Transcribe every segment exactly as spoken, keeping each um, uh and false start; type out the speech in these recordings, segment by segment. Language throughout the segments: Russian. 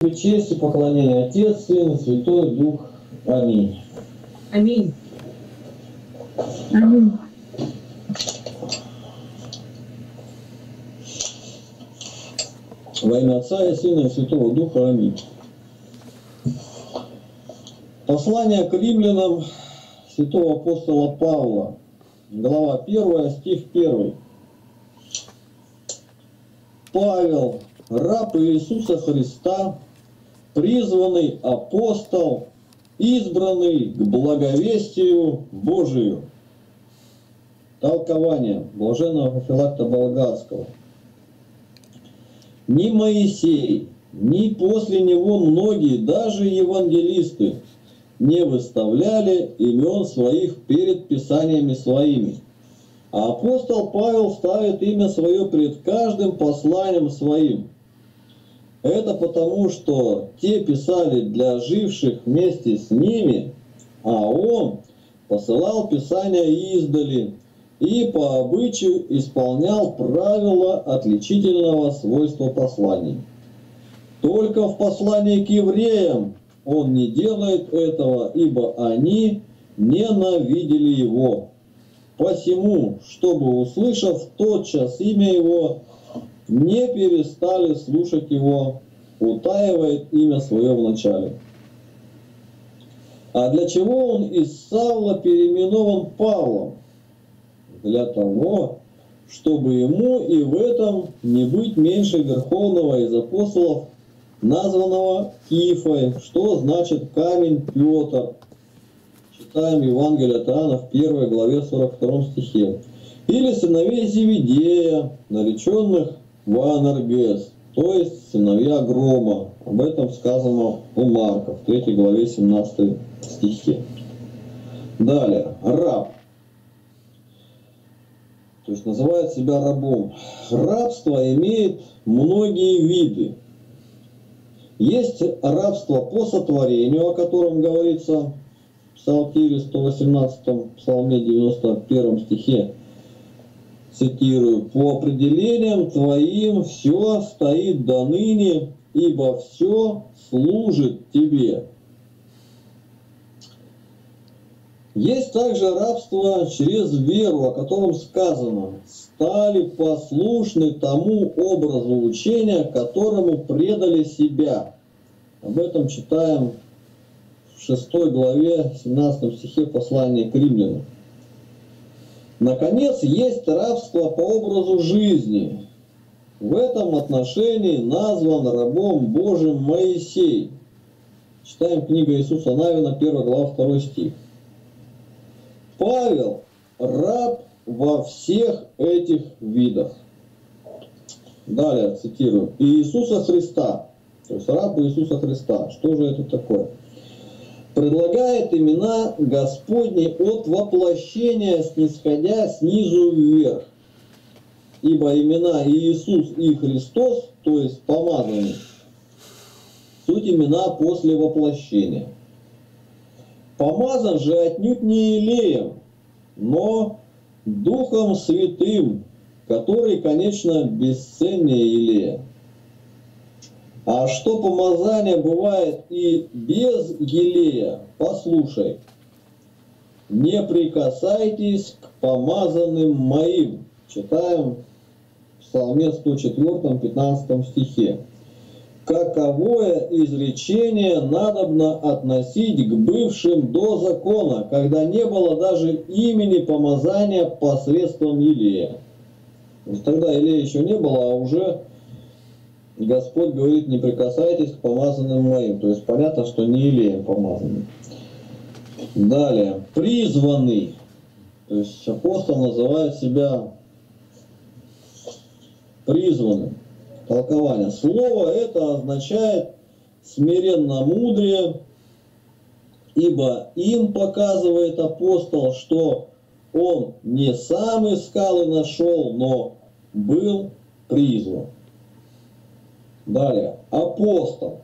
Честь и поклонение Отец, Сын, Святой Дух. Аминь. Аминь. Аминь. Во имя Отца и Сына и Святого Духа. Аминь. Послание к римлянам святого апостола Павла. Глава первая, стих первый. Павел, раб Иисуса Христа, призванный апостол, избранный к благовестию Божию. Толкование блаженного Феофилакта Болгарского. Ни Моисей, ни после него многие, даже евангелисты, не выставляли имен своих перед писаниями своими. А апостол Павел ставит имя свое пред каждым посланием своим. Это потому, что те писали для живших вместе с ними, а он посылал писания издали и по обычаю исполнял правила отличительного свойства посланий. Только в послании к евреям он не делает этого, ибо они ненавидели его. Посему, чтобы, услышав тотчас имя его, не перестали слушать его, утаивает имя свое в начале. А для чего он из Савла переименован Павлом? Для того, чтобы ему и в этом не быть меньше верховного из апостолов, названного Кифой, что значит камень Петр. Читаем Евангелие от Иоанна в первой главе сорок втором стихе. Или сыновей Зевидея, нареченных Ванергес, то есть сыновья грома. Об этом сказано у Марка в третьей главе семнадцатом стихе. Далее. Раб. То есть называет себя рабом. Рабство имеет многие виды. Есть рабство по сотворению, о котором говорится в Псалтире сто восемнадцатом, Псалме девяносто первом стихе, цитирую, «По определениям твоим все стоит до ныне, ибо все служит тебе». Есть также рабство через веру, о котором сказано, «Стали послушны тому образу учения, которому предали себя». Об этом читаем в шестой главе семнадцатом стихе послания к римлянам. Наконец, есть рабство по образу жизни. В этом отношении назван рабом Божиим Моисей. Читаем книгу Иисуса Навина, первая глава, второй стих. Павел – раб во всех этих видах. Далее цитирую. Иисуса Христа, то есть раб Иисуса Христа. Что же это такое? Предлагает имена Господни от воплощения, снисходя снизу вверх. Ибо имена Иисус и Христос, то есть помазанный, суть имена после воплощения. Помазан же отнюдь не Илеем, но Духом Святым, который, конечно, бесценнее Илея. А что помазание бывает и без Елея, послушай. «Не прикасайтесь к помазанным моим». Читаем в Псалме сто четвёртом, пятнадцатом стихе. «Каковое изречение надобно относить к бывшим до закона, когда не было даже имени помазания посредством Илея». Тогда Илея еще не было, а уже Господь говорит, не прикасайтесь к помазанным моим. То есть понятно, что не Илеем помазанным. Далее. Призванный. То есть апостол называет себя призванным. Толкование. Слово это означает смиренномудрие, ибо им показывает апостол, что он не сам искал и нашел, но был призван. Далее. Апостол.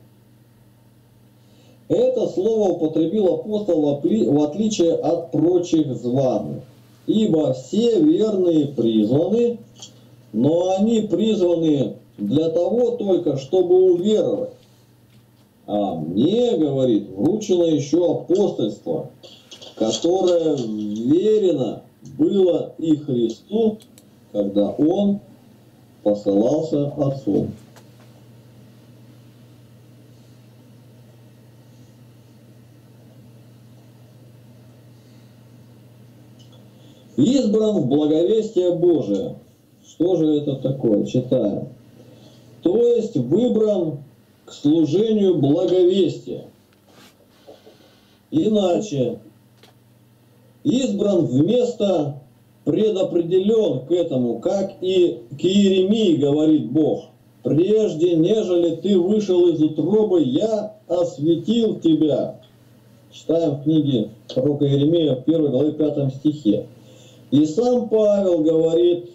Это слово употребил апостол в отличие от прочих званых. Ибо все верные призваны, но они призваны для того только, чтобы уверовать. А мне, говорит, вручено еще апостольство, которое верено было и Христу, когда Он посылался Отцом. Избран в благовестие Божие. Что же это такое? Читаем. То есть выбран к служению благовестия. Иначе избран вместо предопределен к этому, как и к Иеремии говорит Бог. Прежде, нежели ты вышел из утробы, я осветил тебя. Читаем в книге пророка Иеремия в первой главе пятом стихе. И сам Павел говорит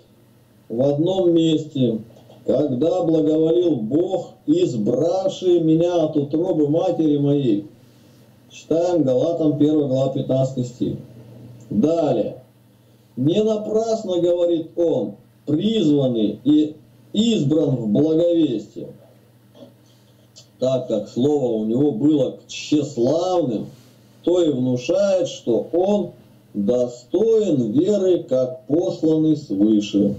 в одном месте: когда благоволил Бог, избравший меня от утробы матери моей. Читаем Галатам первая глава пятнадцатый стих. Далее. Не напрасно, говорит он, призванный и избран в благовестие, так как слово у него было к тщеславным, то и внушает, что он достоин веры, как посланный свыше.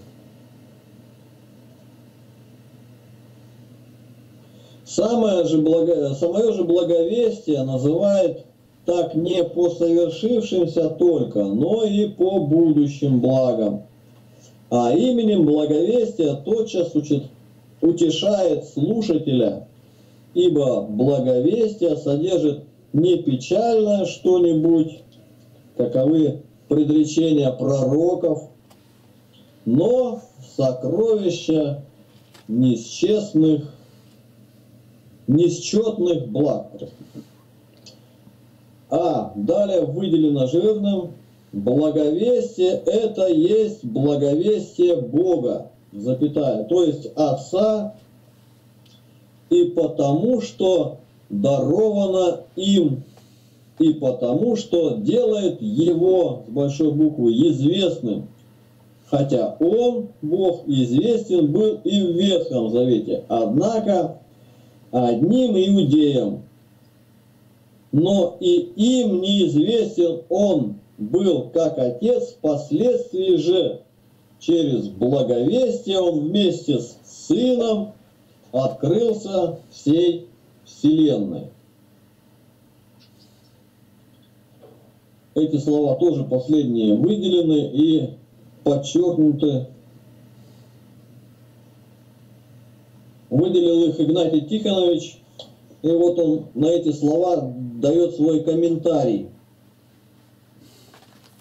Самое же, благо... Самое же благовестие называет так не по совершившимся только, но и по будущим благам. А именем благовестия тотчас учит... утешает слушателя, ибо благовестие содержит не печальное что-нибудь, каковы предречения пророков, но сокровища неисчестных, несчетных благ. А далее выделено жирным: благовестие — это есть благовестие Бога, запятая, то есть Отца, и потому что даровано им, и потому что делает его, с большой буквы, известным, хотя он, Бог, известен был и в Ветхом Завете, однако одним иудеям, но и им неизвестен он был как Отец, впоследствии же через благовестие он вместе с Сыном открылся всей вселенной. Эти слова тоже последние выделены и подчеркнуты. Выделил их Игнатий Тихонович, и вот он на эти слова дает свой комментарий.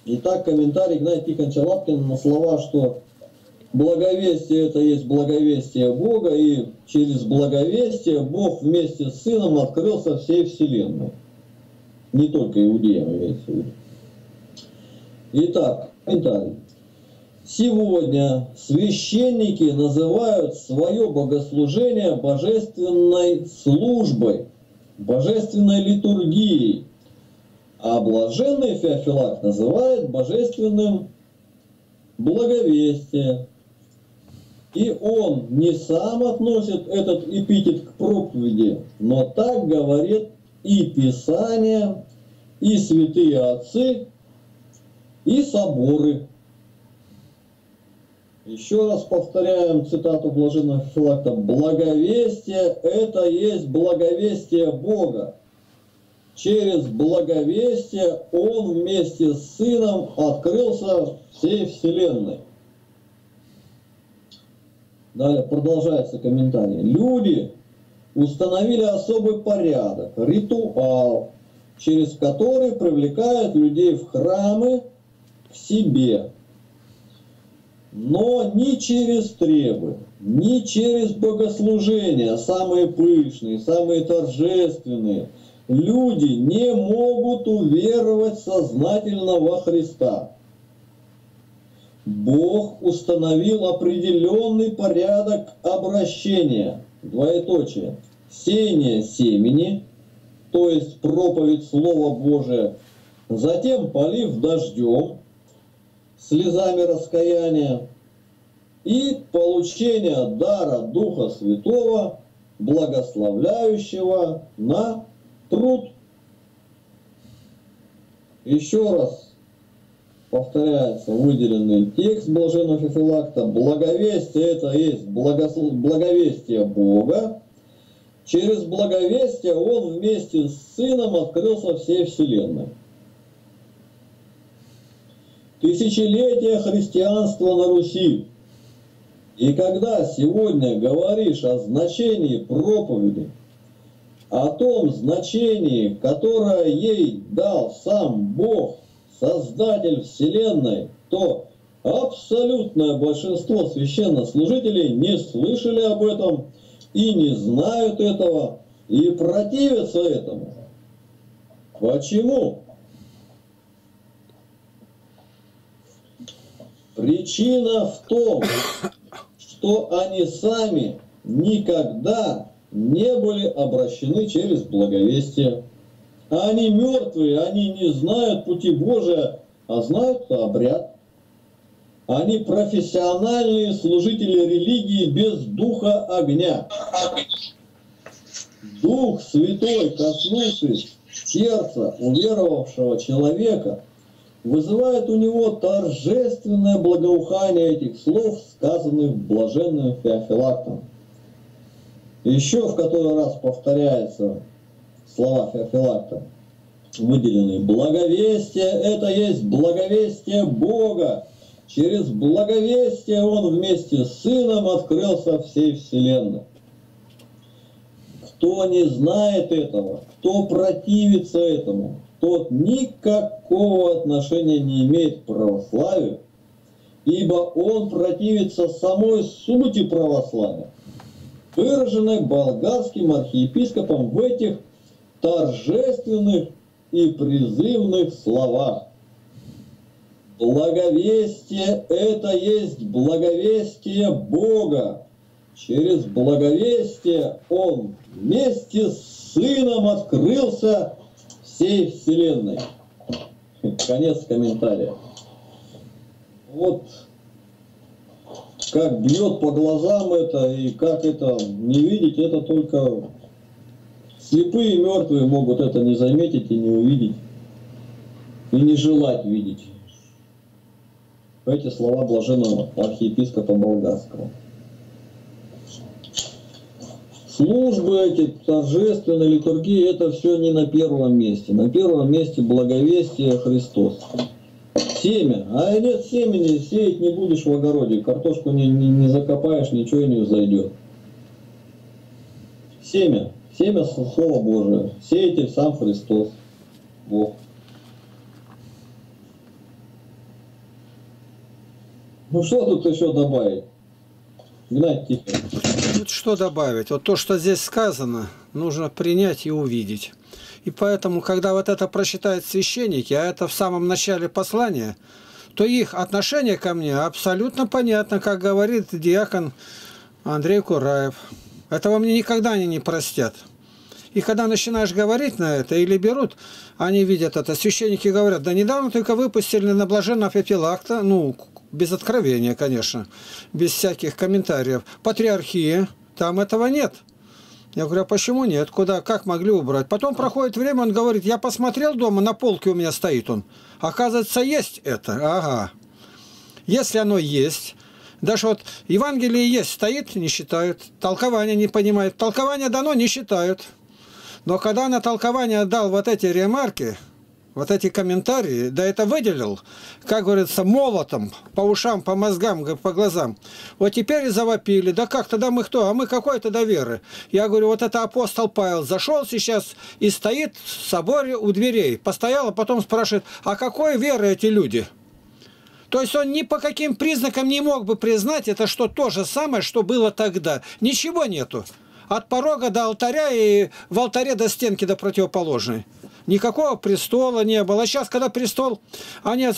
Итак, комментарий Игнатия Тихоновича Лапкина на слова, что благовестие — это есть благовестие Бога, и через благовестие Бог вместе с Сыном открылся всей вселенной. Не только иудеям имеется в виду. Итак, комментарий. Сегодня священники называют свое богослужение божественной службой, божественной литургией, а блаженный Феофилакт называет божественным благовестием. И он не сам относит этот эпитет к проповеди, но так говорит и Писание, и святые отцы, и соборы. Еще раз повторяем цитату блаженного Феофилакта: «Благовестие – это есть благовестие Бога. Через благовестие Он вместе с Сыном открылся всей вселенной». Далее продолжается комментарий. «Люди установили особый порядок, ритуал, через который привлекают людей в храмы к себе, но ни через требы, ни через богослужения, самые пышные, самые торжественные, люди не могут уверовать сознательно во Христа. Бог установил определенный порядок обращения, двоеточие, сеяние семени, то есть проповедь Слова Божия, затем полив дождем, слезами раскаяния, и получение дара Духа Святого благословляющего на труд. Еще раз повторяется выделенный текст блаженного Феофилакта. Благовестие — это есть благослов... благовестие Бога. Через благовестие Он вместе с Сыном открылся всей вселенной. Тысячелетия христианства на Руси. И когда сегодня говоришь о значении проповеди, о том значении, которое ей дал сам Бог, Создатель Вселенной, то абсолютное большинство священнослужителей не слышали об этом и не знают этого, и противятся этому. Почему? Причина в том, что они сами никогда не были обращены через благовестие. Они мертвые, они не знают пути Божия, а знают обряд. Они профессиональные служители религии без духа огня. Дух Святой, коснувшись сердца уверовавшего человека, вызывает у него торжественное благоухание этих слов, сказанных блаженным Феофилактом. Еще в который раз повторяется слова Феофилакта, выделенные. Благовестие — это есть благовестие Бога. Через благовестие Он вместе с Сыном открылся всей вселенной. Кто не знает этого, кто противится этому, тот никакого отношения не имеет к православию, ибо он противится самой сути православия, выраженной болгарским архиепископом в этих торжественных и призывных словах. Благовестие — это есть благовестие Бога. Через благовестие Он вместе с Сыном открылся всей вселенной. Конец комментария. Вот как бьет по глазам это, и как это не видеть, это только... слепые и мертвые могут это не заметить и не увидеть, и не желать видеть. Эти слова блаженного архиепископа Болгарского. Службы эти, торжественные литургии, это все не на первом месте. На первом месте благовестие Христос. Семя. А нет семени, сеять не будешь в огороде. Картошку не, не, не закопаешь, ничего не взойдет. Семя. Семя — Слово Божие. Сеятель сам Христос, Бог. Ну что тут еще добавить? Игнатий Тихонович. Тут что добавить? Вот то, что здесь сказано, нужно принять и увидеть. И поэтому, когда вот это прочитают священники, а это в самом начале послания, то их отношение ко мне абсолютно понятно, как говорит диакон Андрей Кураев. Этого мне никогда они не простят. И когда начинаешь говорить на это, или берут, они видят это. Священники говорят, да недавно только выпустили на блаженного Феофилакта, ну, без откровения, конечно, без всяких комментариев. Патриархии, там этого нет. Я говорю, а почему нет? Куда? Как могли убрать? Потом проходит время, он говорит, я посмотрел дома, на полке у меня стоит он. Оказывается, есть это. Ага. Если оно есть... Даже вот Евангелие есть, стоит, не считают, толкование не понимают. Толкование дано, не считают. Но когда на толкование дал вот эти ремарки, вот эти комментарии, да это выделил, как говорится, молотом, по ушам, по мозгам, по глазам. Вот теперь и завопили, да как тогда мы кто, а мы какой тогда веры? Я говорю, вот это апостол Павел зашел сейчас и стоит в соборе у дверей, постоял, а потом спрашивает, а какой веры эти люди? То есть он ни по каким признакам не мог бы признать это, что то же самое, что было тогда. Ничего нету. От порога до алтаря и в алтаре до стенки до противоположной. Никакого престола не было. А сейчас, когда престол, они,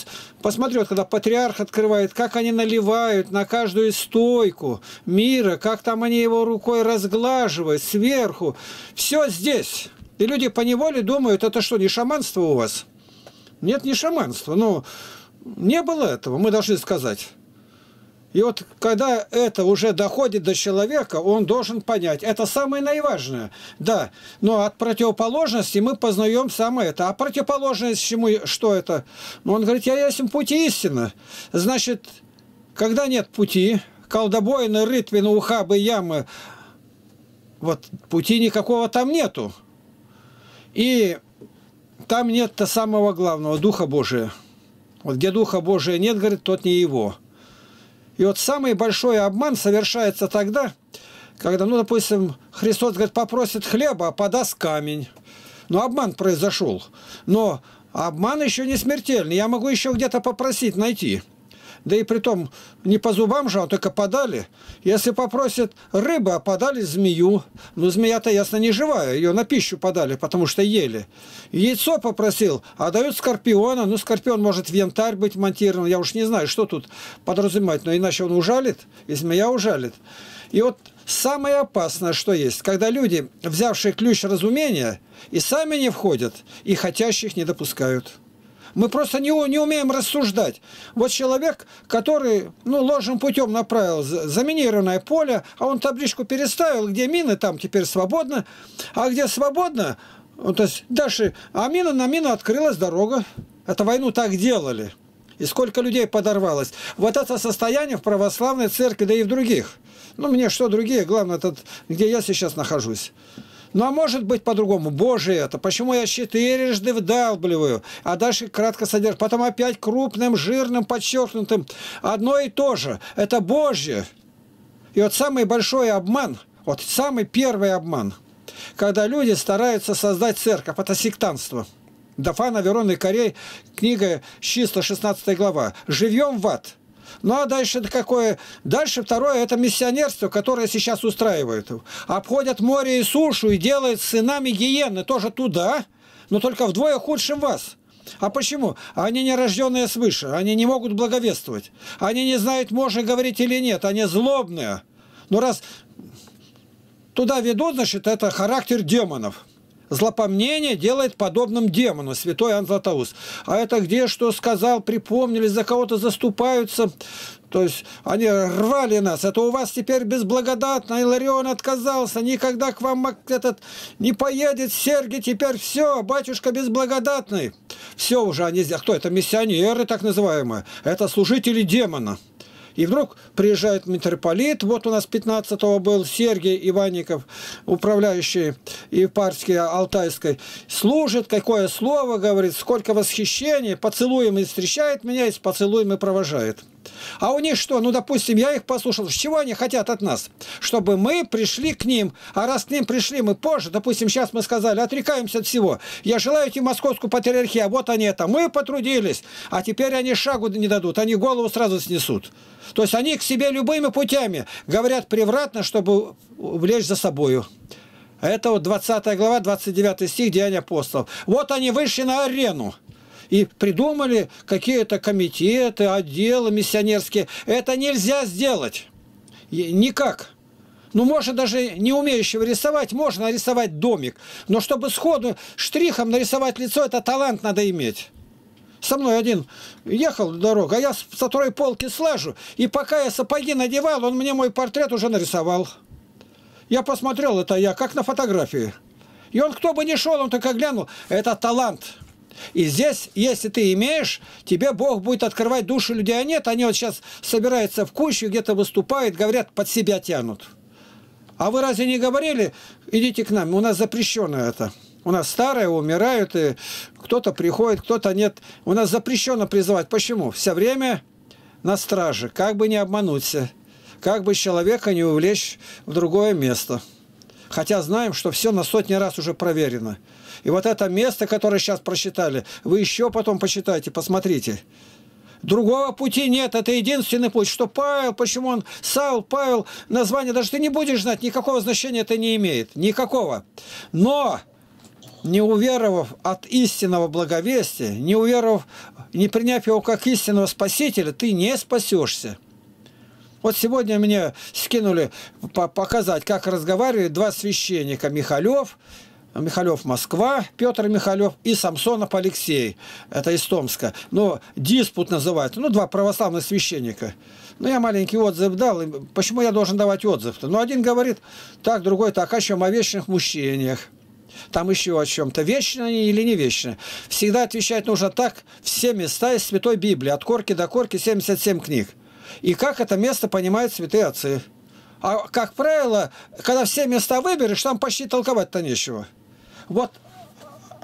посмотри, вот, когда патриарх открывает, как они наливают на каждую стойку мира, как там они его рукой разглаживают сверху. Все здесь. И люди поневоле думают, это что, не шаманство у вас? Нет, не шаманство, но... Не было этого, мы должны сказать. И вот когда это уже доходит до человека, он должен понять. Это самое наиважное. Да, но от противоположности мы познаем самое это. А противоположность чему, что это? Он говорит, я есть пути истины. Значит, когда нет пути, колдобоины, рытвины, ухабы, ямы, вот пути никакого там нету. И там нет -то самого главного, Духа Божия. Вот где Духа Божия нет, говорит, тот не его. И вот самый большой обман совершается тогда, когда, ну, допустим, Христос, говорит, попросит хлеба, а подаст камень. Ну, обман произошел. Но обман еще не смертельный. Я могу еще где-то попросить найти. Да и притом не по зубам же, а только подали. Если попросит рыбы, а подали змею. Ну, змея-то, ясно, не живая. Ее на пищу подали, потому что ели. Яйцо попросил, а дают скорпиона. Ну, скорпион может в янтарь быть монтирован. Я уж не знаю, что тут подразумевать. Но иначе он ужалит, и змея ужалит. И вот самое опасное, что есть, когда люди, взявшие ключ разумения, и сами не входят, и хотящих не допускают. Мы просто не, не умеем рассуждать. Вот человек, который, ну, ложным путем направил заминированное поле, а он табличку переставил, где мины, там теперь свободно, а где свободно, то есть дальше, а мина на мину открылась дорога. Это войну так делали. И сколько людей подорвалось. Вот это состояние в православной церкви, да и в других. Ну, мне что другие, главное, этот, где я сейчас нахожусь. Ну, а может быть по-другому. Боже, это. Почему я четырежды вдалбливаю, а дальше кратко содержу. Потом опять крупным, жирным, подчеркнутым. Одно и то же. Это Божье. И вот самый большой обман, вот самый первый обман, когда люди стараются создать церковь, это сектантство. Дафана, Верон и Корей, книга числа, шестнадцатая глава. «Живьем в ад». Ну, а дальше какое? Дальше второе – это миссионерство, которое сейчас устраивают. Обходят море и сушу и делают сынами гиены тоже туда, но только вдвое худшим вас. А почему? Они не рожденные свыше, они не могут благовествовать. Они не знают, можно говорить или нет, они злобные. Но раз туда ведут, значит, это характер демонов. Злопомнение делает подобным демону, святой Иоанн Златоуст. А это где что сказал, припомнили, за кого-то заступаются. То есть они рвали нас. Это у вас теперь безблагодатно. Иларион отказался, никогда к вам этот не поедет. Сергий теперь все, батюшка безблагодатный. Все уже они... Кто это? Миссионеры так называемые. Это служители демона. И вдруг приезжает митрополит, вот у нас пятнадцатого был Сергий Иванников, управляющий епархией Алтайской, служит, какое слово говорит, сколько восхищений, поцелуем и встречает меня, и с поцелуем и провожает. А у них что? Ну, допустим, я их послушал. Чего они хотят от нас? Чтобы мы пришли к ним. А раз к ним пришли мы позже, допустим, сейчас мы сказали, отрекаемся от всего. Я желаю тебе московскую патриархию. А вот они это. Мы потрудились. А теперь они шагу не дадут. Они голову сразу снесут. То есть они к себе любыми путями говорят превратно, чтобы влечь за собою. Это вот двадцатая глава, двадцать девятый стих Деяния апостолов. Вот они вышли на арену. И придумали какие-то комитеты, отделы миссионерские. Это нельзя сделать. Никак. Ну, можно даже не умеющего рисовать, можно нарисовать домик. Но чтобы сходу штрихом нарисовать лицо, это талант надо иметь. Со мной один ехал дорогу, а я со второй полки слажу. И пока я сапоги надевал, он мне мой портрет уже нарисовал. Я посмотрел, это я, как на фотографии. И он, кто бы ни шел, он только глянул. Это талант. И здесь, если ты имеешь, тебе Бог будет открывать души людей. А нет, они вот сейчас собираются в кучу, где-то выступают, говорят, под себя тянут. А вы разве не говорили, идите к нам, у нас запрещено это. У нас старые умирают, и кто-то приходит, кто-то нет. У нас запрещено призывать. Почему? Все время на страже, как бы не обмануться, как бы человека не увлечь в другое место. Хотя знаем, что все на сотни раз уже проверено. И вот это место, которое сейчас прочитали, вы еще потом почитайте, посмотрите. Другого пути нет, это единственный путь. Что Павел, почему он, Саул, Павел, название, даже ты не будешь знать, никакого значения это не имеет. Никакого. Но, не уверовав от истинного благовестия, не уверовав, не приняв его как истинного спасителя, ты не спасешься. Вот сегодня мне скинули показать, как разговаривают два священника, Михалев Михалев Москва, Петр Михалев и Самсонов Алексей, это из Томска. Но диспут называется, ну, два православных священника. Ну, я маленький отзыв дал, почему я должен давать отзыв-то? Ну, один говорит так, другой так, о чем? О вечных мужчениях. Там еще о чем-то. Вечно они или не вечно. Всегда отвечать нужно так. Все места из Святой Библии. От корки до корки семьдесят семь книг. И как это место понимают святые отцы. А как правило, когда все места выберешь, там почти толковать-то нечего. Вот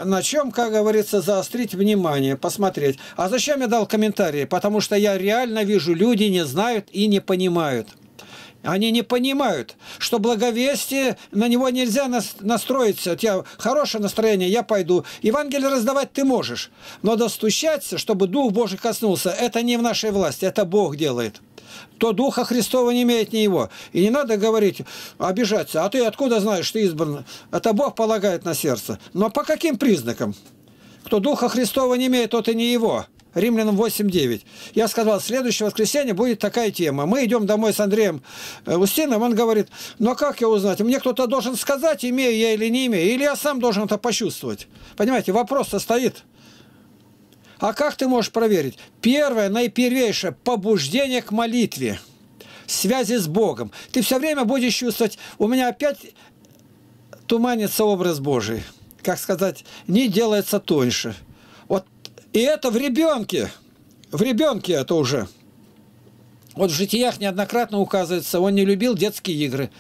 на чем, как говорится, заострить внимание, посмотреть. А зачем я дал комментарии? Потому что я реально вижу, люди не знают и не понимают. Они не понимают, что благовестие, на него нельзя настроиться. Вот я, хорошее настроение, я пойду. Евангелие раздавать ты можешь, но достучаться, чтобы Дух Божий коснулся, это не в нашей власти, это Бог делает. То Духа Христова не имеет ни его. И не надо говорить, обижаться. А ты откуда знаешь, ты избран? Это Бог полагает на сердце. Но по каким признакам? Кто Духа Христова не имеет, тот и не его. Римлянам восемь девять. Я сказал, в следующее воскресенье будет такая тема. Мы идем домой с Андреем Устиновым, он говорит, ну а как я узнать? Мне кто-то должен сказать, имею я или не имею, или я сам должен это почувствовать. Понимаете, вопрос-то стоит. А как ты можешь проверить? Первое, наипервейшее, побуждение к молитве, связи с Богом. Ты все время будешь чувствовать, у меня опять туманится образ Божий. Как сказать, не делается тоньше. И это в ребенке, в ребенке это уже. Вот в житиях неоднократно указывается, он не любил детские игры,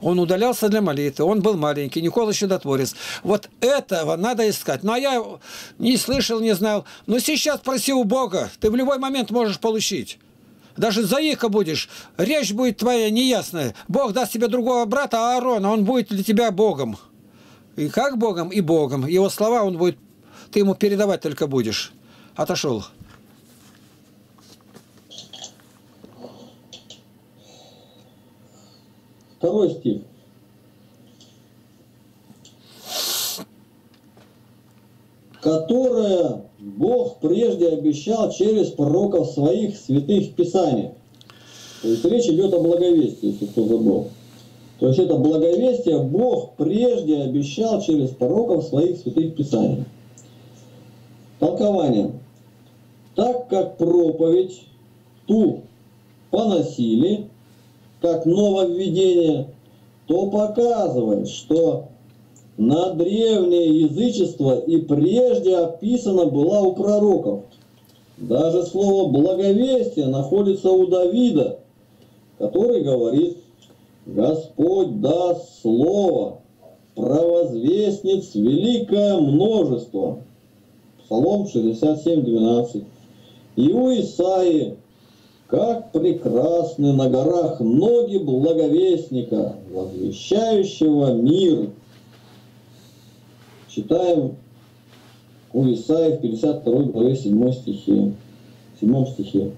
он удалялся для молитвы, он был маленький, Никола Чудотворец. Вот этого надо искать. Ну, а я не слышал, не знал. Но сейчас проси у Бога, ты в любой момент можешь получить. Даже заика будешь, речь будет твоя неясная. Бог даст тебе другого брата, Аарона, он будет для тебя Богом. И как Богом, и Богом. Его слова он будет, ты ему передавать только будешь. Отошел. Второй стих. Которое Бог прежде обещал через пророков своих святых в Писании. То есть речь идет о благовестии, если кто забыл. То есть это благовестие Бог прежде обещал через пророков своих святых в Писании. Толкование. Так как проповедь ту поносили, как нововведение, то показывает, что на древнее язычество и прежде описано было у пророков. Даже слово «благовестие» находится у Давида, который говорит: «Господь даст слово, провозвестниц великое множество». Псалом шестьдесят семь двенадцать. И у Исаии: как прекрасны на горах ноги благовестника, возвещающего мир. Читаем у Исаии в пятьдесят второй главе седьмом стихе. седьмом стихе.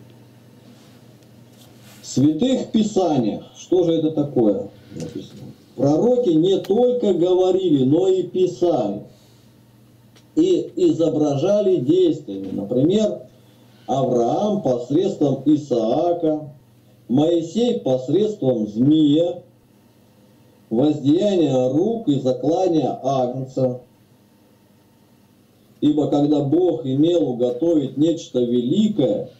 В святых писаниях, что же это такое? Пророки не только говорили, но и писали. И изображали действиями. Например, Авраам посредством Исаака, Моисей посредством змея, воздеяние рук и заклания агнца. Ибо когда Бог имел уготовить нечто великое,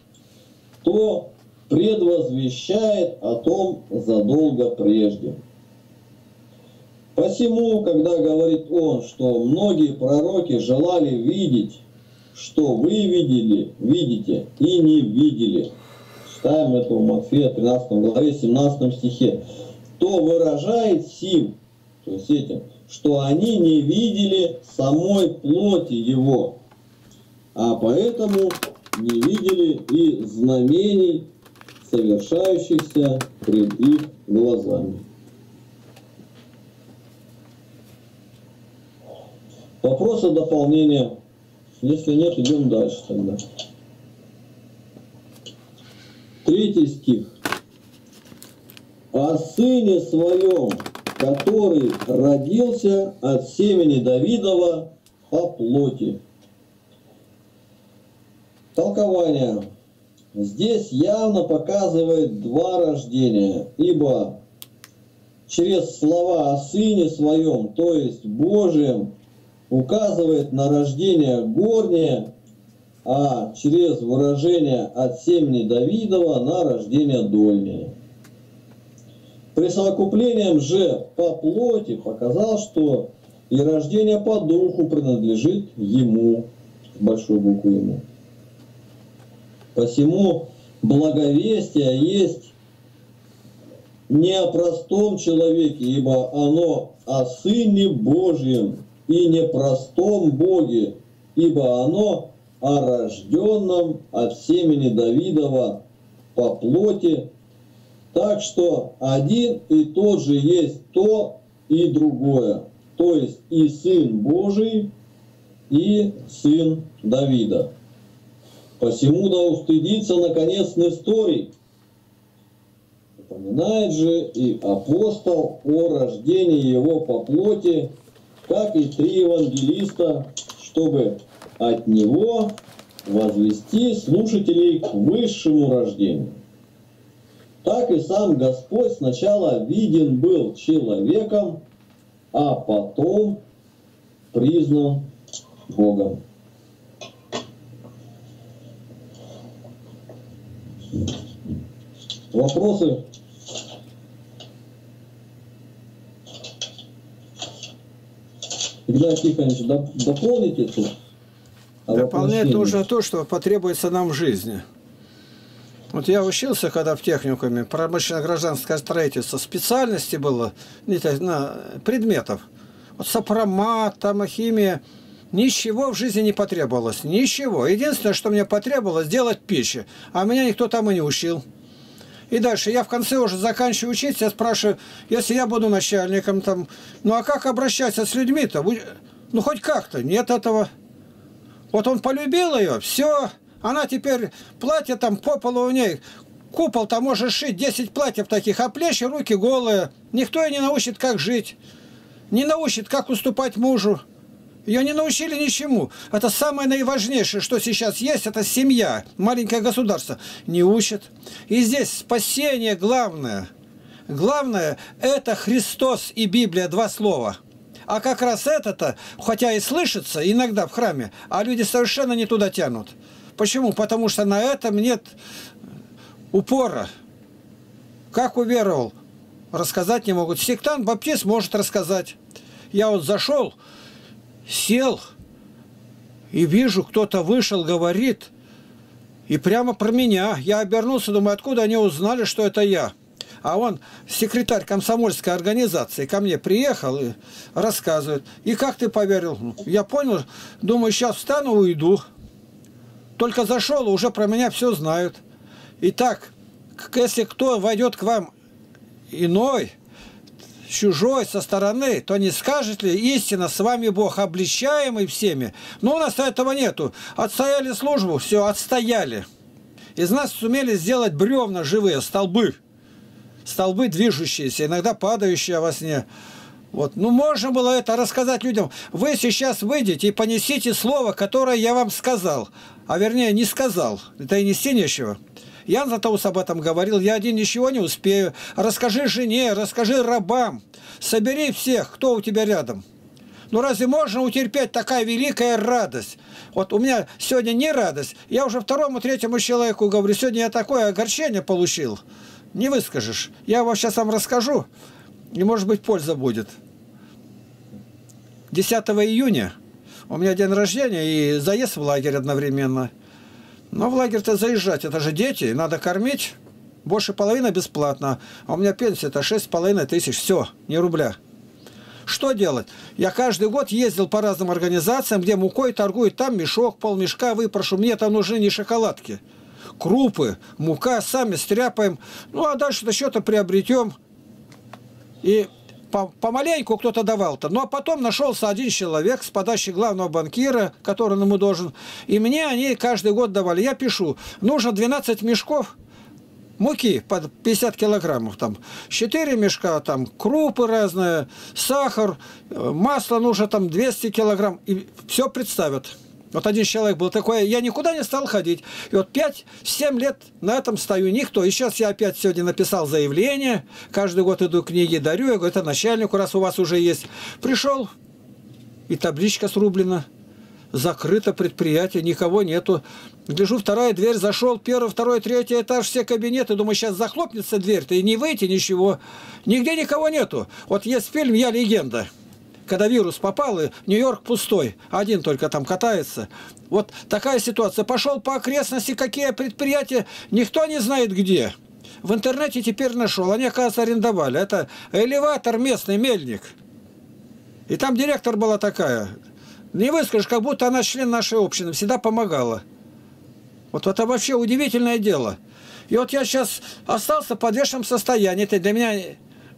то предвозвещает о том задолго прежде. Посему, когда говорит он, что многие пророки желали видеть, что вы видели, видите и не видели, читаем это у Матфея тринадцатой главе семнадцатом стихе, то выражает сим, то есть этим, что они не видели самой плоти его, а поэтому не видели и знамений, совершающихся пред их глазами. Вопросы, дополнения? Если нет, идем дальше тогда. Третий стих. О сыне своем, который родился от семени Давидова по плоти. Толкование. Здесь явно показывает два рождения, ибо через слова о сыне своем, то есть Божьем, указывает на рождение горнее, а через выражение «от семени Давидова» на рождение дольнее. Присовокуплением же по плоти показал, что и рождение по духу принадлежит ему, большой буквы ему. Посему благовестие есть не о простом человеке, ибо оно о Сыне Божьем, и не простом Боге, ибо оно о рожденном от семени Давидова по плоти. Так что один и тот же есть то и другое, то есть и Сын Божий, и Сын Давида. Посему да устыдится, наконец, Несторий. Упоминает же и апостол о рождении его по плоти, как и три евангелиста, чтобы от него возвести слушателей к высшему рождению. Так и сам Господь сначала виден был человеком, а потом признан Богом. Вопросы? Игнатий Тихонович, дополните это? Дополнять нужно то, что потребуется нам в жизни. Вот я учился, когда в техникуме, промышленно-гражданское строительство, специальности было, не, на, предметов. Вот сопромат, там, химия. Ничего в жизни не потребовалось, ничего. Единственное, что мне потребовалось, делать пищи. А меня никто там и не учил. И дальше, я в конце уже заканчиваю учиться, я спрашиваю, если я буду начальником, там, ну а как обращаться с людьми-то? Ну хоть как-то, нет этого. Вот он полюбил ее, все, она теперь платье там по полу у ней, купол там может шить десять платьев таких, а плечи, руки голые. Никто ее не научит, как жить, не научит, как уступать мужу. Ее не научили ничему. Это самое наиважнейшее, что сейчас есть, это семья, маленькое государство. Не учат. И здесь спасение главное. Главное, это Христос и Библия, два слова. А как раз это-то, хотя и слышится иногда в храме, а люди совершенно не туда тянут. Почему? Потому что на этом нет упора. Как уверовал, рассказать не могут. Сектант, баптист может рассказать. Я вот зашел... Сел и вижу, кто-то вышел, говорит, и прямо про меня. Я обернулся, думаю, откуда они узнали, что это я. А он, секретарь комсомольской организации, ко мне приехал и рассказывает. И как ты поверил? Я понял, думаю, сейчас встану, уйду. Только зашел, уже про меня все знают. Итак, если кто войдет к вам иной, чужой, со стороны, то не скажет ли истина, с вами Бог, обличаемый всеми? Но у нас этого нету. Отстояли службу, все, отстояли. Из нас сумели сделать бревна живые, столбы. Столбы движущиеся, иногда падающие во сне. Вот. Ну, можно было это рассказать людям. Вы сейчас выйдете и понесите слово, которое я вам сказал. А вернее, не сказал. Это и нести нечего. Я Златоуст об этом говорил, я один ничего не успею. Расскажи жене, расскажи рабам. Собери всех, кто у тебя рядом. Ну разве можно утерпеть такая великая радость? Вот у меня сегодня не радость. Я уже второму, третьему человеку говорю, сегодня я такое огорчение получил. Не выскажешь. Я вам сейчас вам расскажу, и может быть польза будет. десятого июня у меня день рождения и заезд в лагерь одновременно. Но в лагерь-то заезжать, это же дети, надо кормить. Больше половины бесплатно. А у меня пенсия-то шесть с половиной тысяч, все, не рубля. Что делать? Я каждый год ездил по разным организациям, где мукой торгуют, там мешок, полмешка выпрошу. Мне там нужны не шоколадки, крупы, мука, сами стряпаем. Ну, а дальше-то что-то приобретем. И помаленьку кто-то давал-то. Ну, а потом нашелся один человек с подачи главного банкира, который ему должен. И мне они каждый год давали. Я пишу, нужно двенадцать мешков муки под пятьдесят килограммов. Там. четыре мешка, там, крупы разные, сахар, масло нужно там двести килограмм. И все представят. Вот один человек был такой, я никуда не стал ходить. И вот пять-семь лет на этом стою, никто. И сейчас я опять сегодня написал заявление, каждый год иду книги дарю, я говорю, это начальнику, раз у вас уже есть. Пришел, и табличка срублена. Закрыто предприятие, никого нету. Гляжу, вторая дверь, зашел, первый, второй, третий этаж, все кабинеты. Думаю, сейчас захлопнется дверь-то и не выйти ничего. Нигде никого нету. Вот есть фильм «Я легенда». Когда вирус попал, и Нью-Йорк пустой. Один только там катается. Вот такая ситуация. Пошел по окрестности, какие предприятия, никто не знает где. В интернете теперь нашел. Они, оказывается, арендовали. Это элеватор местный, мельник. И там директор была такая. Не выскажешь, как будто она член нашей общины, всегда помогала. Вот это вообще удивительное дело. И вот я сейчас остался в подвешенном состоянии. Это для меня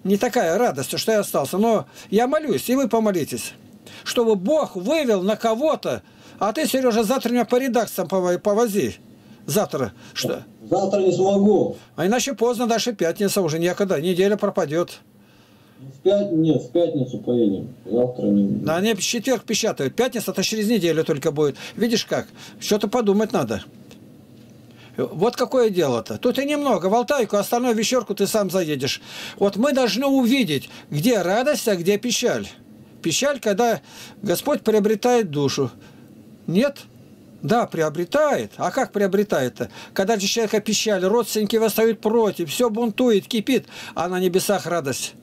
не такая радость, что я остался. Но я молюсь, и вы помолитесь. Чтобы Бог вывел на кого-то. А ты, Сережа, завтра меня по редакциям повози. Завтра. Что? Завтра не смогу. А иначе поздно, даже пятница уже некогда. Неделя пропадет. В пят... Нет, в пятницу поедем. Завтра не... Они в четверг печатают. Пятница-то через неделю только будет. Видишь как? Что-то подумать надо. Вот какое дело-то. Тут и немного. В Алтайку, остальную вечерку ты сам заедешь. Вот мы должны увидеть, где радость, а где печаль. Печаль, когда Господь приобретает душу. Нет? Да, приобретает. А как приобретает-то? Когда же человека печаль, родственники восстают против, все бунтует, кипит, а на небесах радость.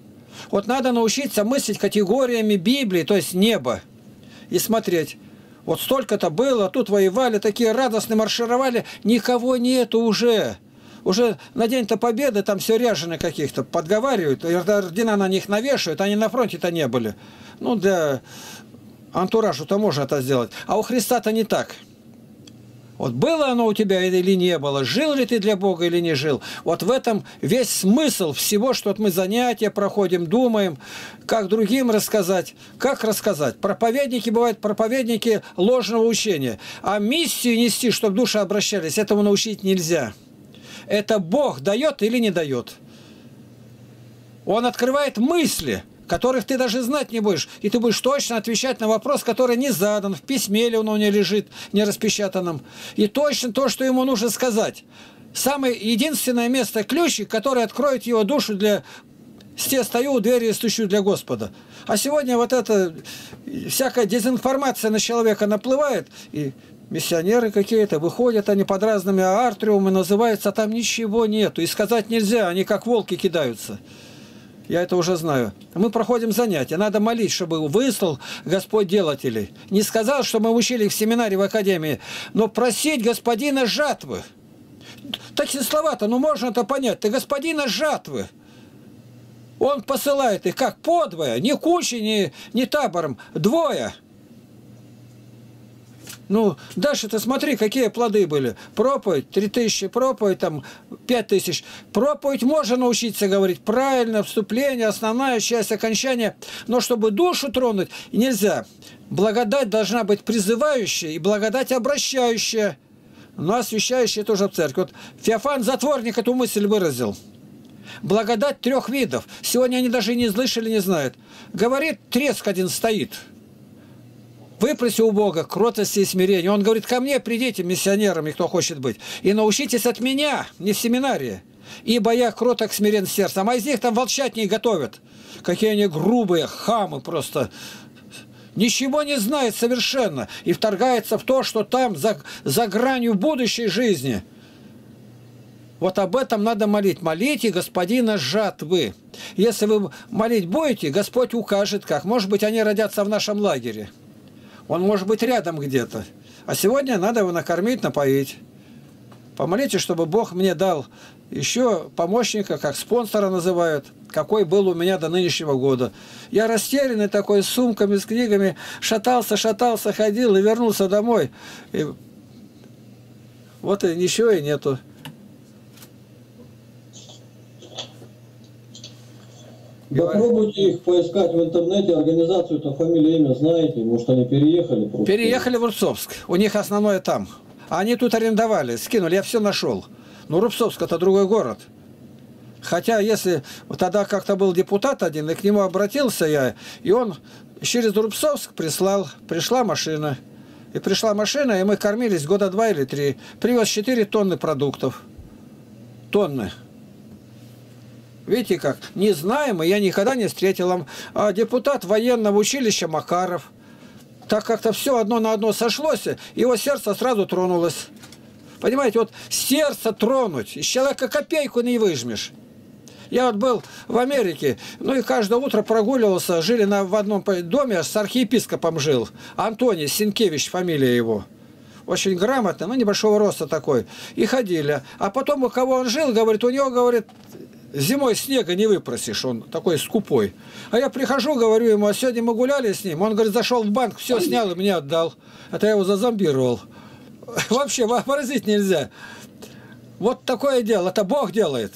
Вот надо научиться мыслить категориями Библии, то есть неба, и смотреть. Вот столько-то было, тут воевали, такие радостные маршировали, никого нету уже. Уже на День-то Победы там все ряжены каких-то, подговаривают, ордена на них навешивают, они на фронте-то не были. Ну, для антуражу-то можно это сделать. А у Христа-то не так. Вот было оно у тебя или не было, жил ли ты для Бога или не жил. Вот в этом весь смысл всего, что мы занятия проходим, думаем, как другим рассказать, как рассказать. Проповедники бывают, проповедники ложного учения. А миссию нести, чтобы души обращались, этому научить нельзя. Это Бог дает или не дает. Он открывает мысли, которых ты даже знать не будешь. И ты будешь точно отвечать на вопрос, который не задан, в письме ли он у него лежит, не распечатанном. И точно то, что ему нужно сказать. Самое единственное место, ключик, который откроет его душу для... Все стою у двери и стучу для Господа. А сегодня вот эта всякая дезинформация на человека наплывает, и миссионеры какие-то выходят, они под разными артриумами называются, а там ничего нету. И сказать нельзя, они как волки кидаются. Я это уже знаю. Мы проходим занятия. Надо молить, чтобы выслал Господь делателей. Не сказал, что мы учили их в семинаре, в академии, но просить Господина жатвы. Такие слова-то, ну можно это понять. Ты Господина жатвы. Он посылает их как подвое, не кучей, не, не табором, двое. Ну, дальше ты смотри, какие плоды были. Проповедь, три тысячи, проповедь, там, пять тысяч. Проповедь можно научиться говорить правильно, вступление, основная часть, окончание. Но чтобы душу тронуть, нельзя. Благодать должна быть призывающая и благодать обращающая. Но освящающая тоже в церкви. Вот Феофан Затворник эту мысль выразил. Благодать трех видов. Сегодня они даже не слышали, не знают. Говорит, треск один стоит. Выпроси у Бога кротости и смирения. Он говорит, ко мне придите, миссионерами, кто хочет быть, и научитесь от меня, не в семинарии. Ибо я кроток, смирен сердцем. А из них там волчатник готовят. Какие они грубые, хамы просто. Ничего не знает совершенно. И вторгается в то, что там, за, за гранью будущей жизни. Вот об этом надо молить. Молите Господина жатвы. Если вы молить будете, Господь укажет как. Может быть, они родятся в нашем лагере. Он может быть рядом где-то. А сегодня надо его накормить, напоить. Помолите, чтобы Бог мне дал еще помощника, как спонсора называют, какой был у меня до нынешнего года. Я растерянный такой, с сумками, с книгами, шатался, шатался, ходил и вернулся домой. И вот и ничего и нету. Попробуйте их поискать в интернете, организацию-то, фамилию, имя знаете, может они переехали просто. Переехали в Рубцовск, у них основное там. А они тут арендовали, скинули, я все нашел. Но Рубцовск это другой город. Хотя если, тогда как-то был депутат один, и к нему обратился я, и он через Рубцовск прислал, пришла машина. И пришла машина, и мы кормились года два или три. Привез четыре тонны продуктов. Тонны. Видите как? Не знаем, и я никогда не встретил. А депутат военного училища Макаров. так как-то все одно на одно сошлось, его сердце сразу тронулось. Понимаете, вот сердце тронуть, из человека копейку не выжмешь. Я вот был в Америке, ну и каждое утро прогуливался, жили на, в одном доме, с архиепископом жил, Антоний Сенкевич, фамилия его. Очень грамотный, ну небольшого роста такой. И ходили. А потом у кого он жил, говорит, у него, говорит, зимой снега не выпросишь, он такой скупой. А я прихожу, говорю ему, а сегодня мы гуляли с ним, он, говорит, зашел в банк, все снял и мне отдал. Это я его зазомбировал. Вообще вообразить нельзя. Вот такое дело, это Бог делает.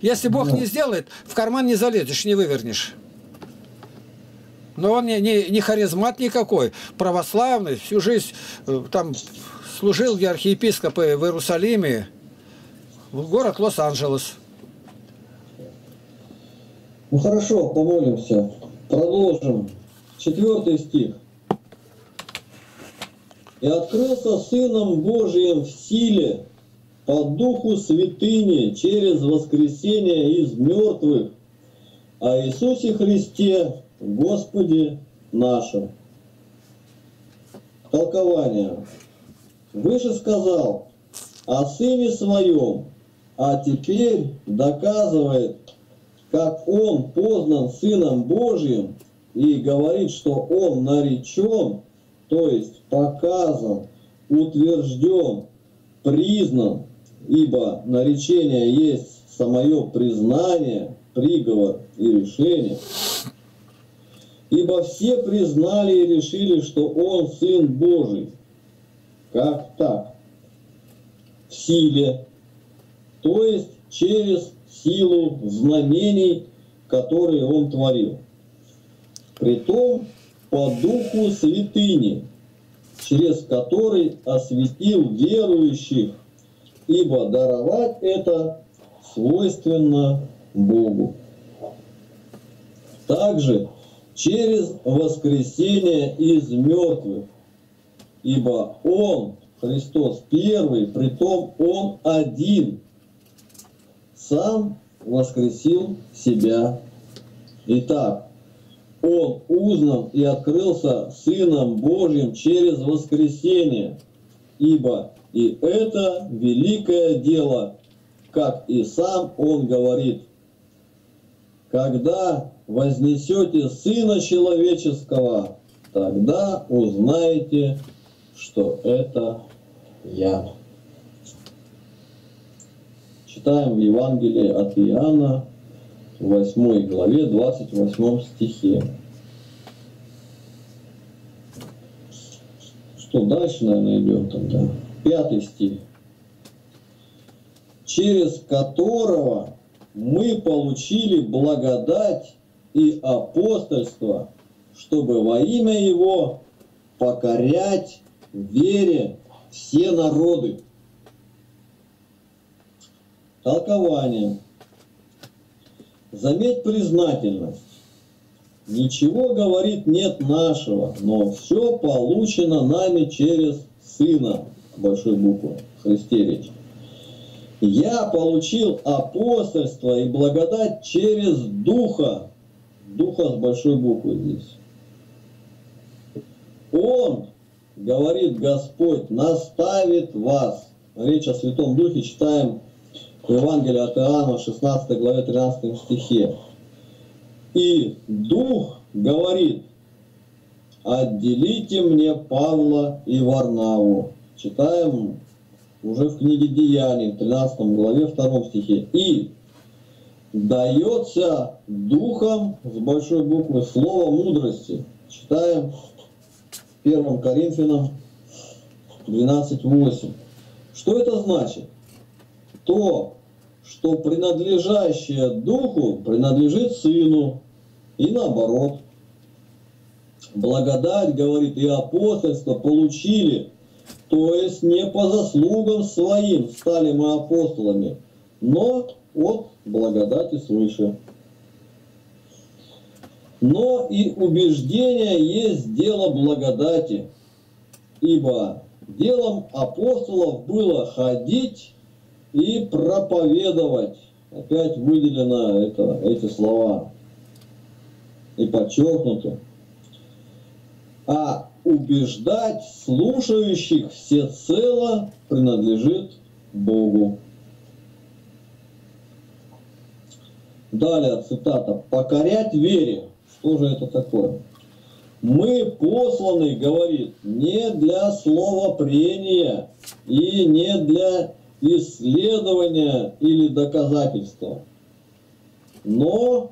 Если Бог не сделает, в карман не залезешь, не вывернешь. Но он не, не, не харизмат никакой, православный, всю жизнь там служил я архиепископ в Иерусалиме, в город Лос-Анджелес. Ну хорошо, помолимся, продолжим. Четвертый стих. «И открылся Сыном Божиим в силе, по Духу святыни, через воскресение из мертвых, о Иисусе Христе, Господе нашем». Толкование. «Выше сказал о Сыне Своем, а теперь доказывает, как Он познан Сыном Божьим, и говорит, что Он наречен, то есть показан, утвержден, признан, ибо наречение есть самое признание, приговор и решение. Ибо все признали и решили, что Он Сын Божий». Как так? «В силе», то есть через силу знамений, которые Он творил. «Притом по Духу святыни, через который осветил верующих, ибо даровать это свойственно Богу. Также через воскресение из мертвых, ибо Он, Христос первый, притом Он один, Сам воскресил Себя. Итак, Он узнан и открылся Сыном Божьим через воскресение, ибо и это великое дело, как и Сам Он говорит. Когда вознесете Сына Человеческого, тогда узнаете, что это Я». Читаем в Евангелии от Иоанна, восьмой главе, двадцать восьмом стихе. Что дальше, наверное, идет тогда? Пятый стих. «Через которого мы получили благодать и апостольство, чтобы во имя Его покорять в вере все народы». Толкование. Заметь признательность. «Ничего, говорит, нет нашего, но все получено нами через Сына», большой буквы, Христе речь. «Я получил апостольство и благодать через Духа», Духа с большой буквы здесь. «Он, говорит Господь, наставит вас». Речь о Святом Духе читаем Евангелие от Иоанна, шестнадцатой главе, тринадцатом стихе. «И Дух говорит, отделите мне Павла и Варнаву». Читаем уже в книге Деяний, в тринадцатой главе, втором стихе. «И дается Духом», с большой буквы, «слово мудрости». Читаем первое Коринфянам двенадцать восемь. Что это значит? То, что принадлежащее Духу, принадлежит Сыну, и наоборот. «Благодать, говорит, и апостольство получили, то есть не по заслугам своим стали мы апостолами, но от благодати свыше. Но и убеждение есть дело благодати, ибо делом апостолов было ходить и проповедовать». Опять выделено это, эти слова и подчеркнуто. «А убеждать слушающих всецело принадлежит Богу. Далее цитата. «Покорять вере». Что же это такое? «Мы посланы, — говорит, — не для словопрения и не для исследования или доказательства, но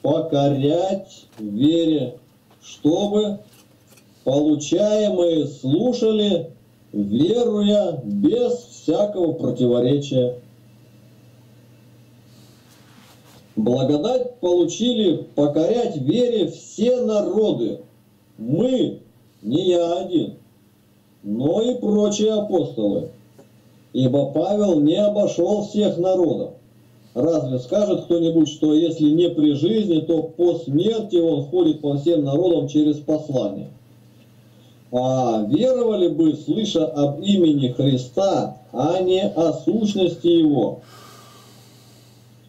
покорять вере, чтобы получаемые слушали, веруя без всякого противоречия». Благодать получили покорять вере все народы. Мы, не я один, но и прочие апостолы. Ибо Павел не обошел всех народов. Разве скажет кто-нибудь, что если не при жизни, то по смерти он ходит по всем народам через послание? А веровали бы, слыша об имени Христа, а не о сущности Его.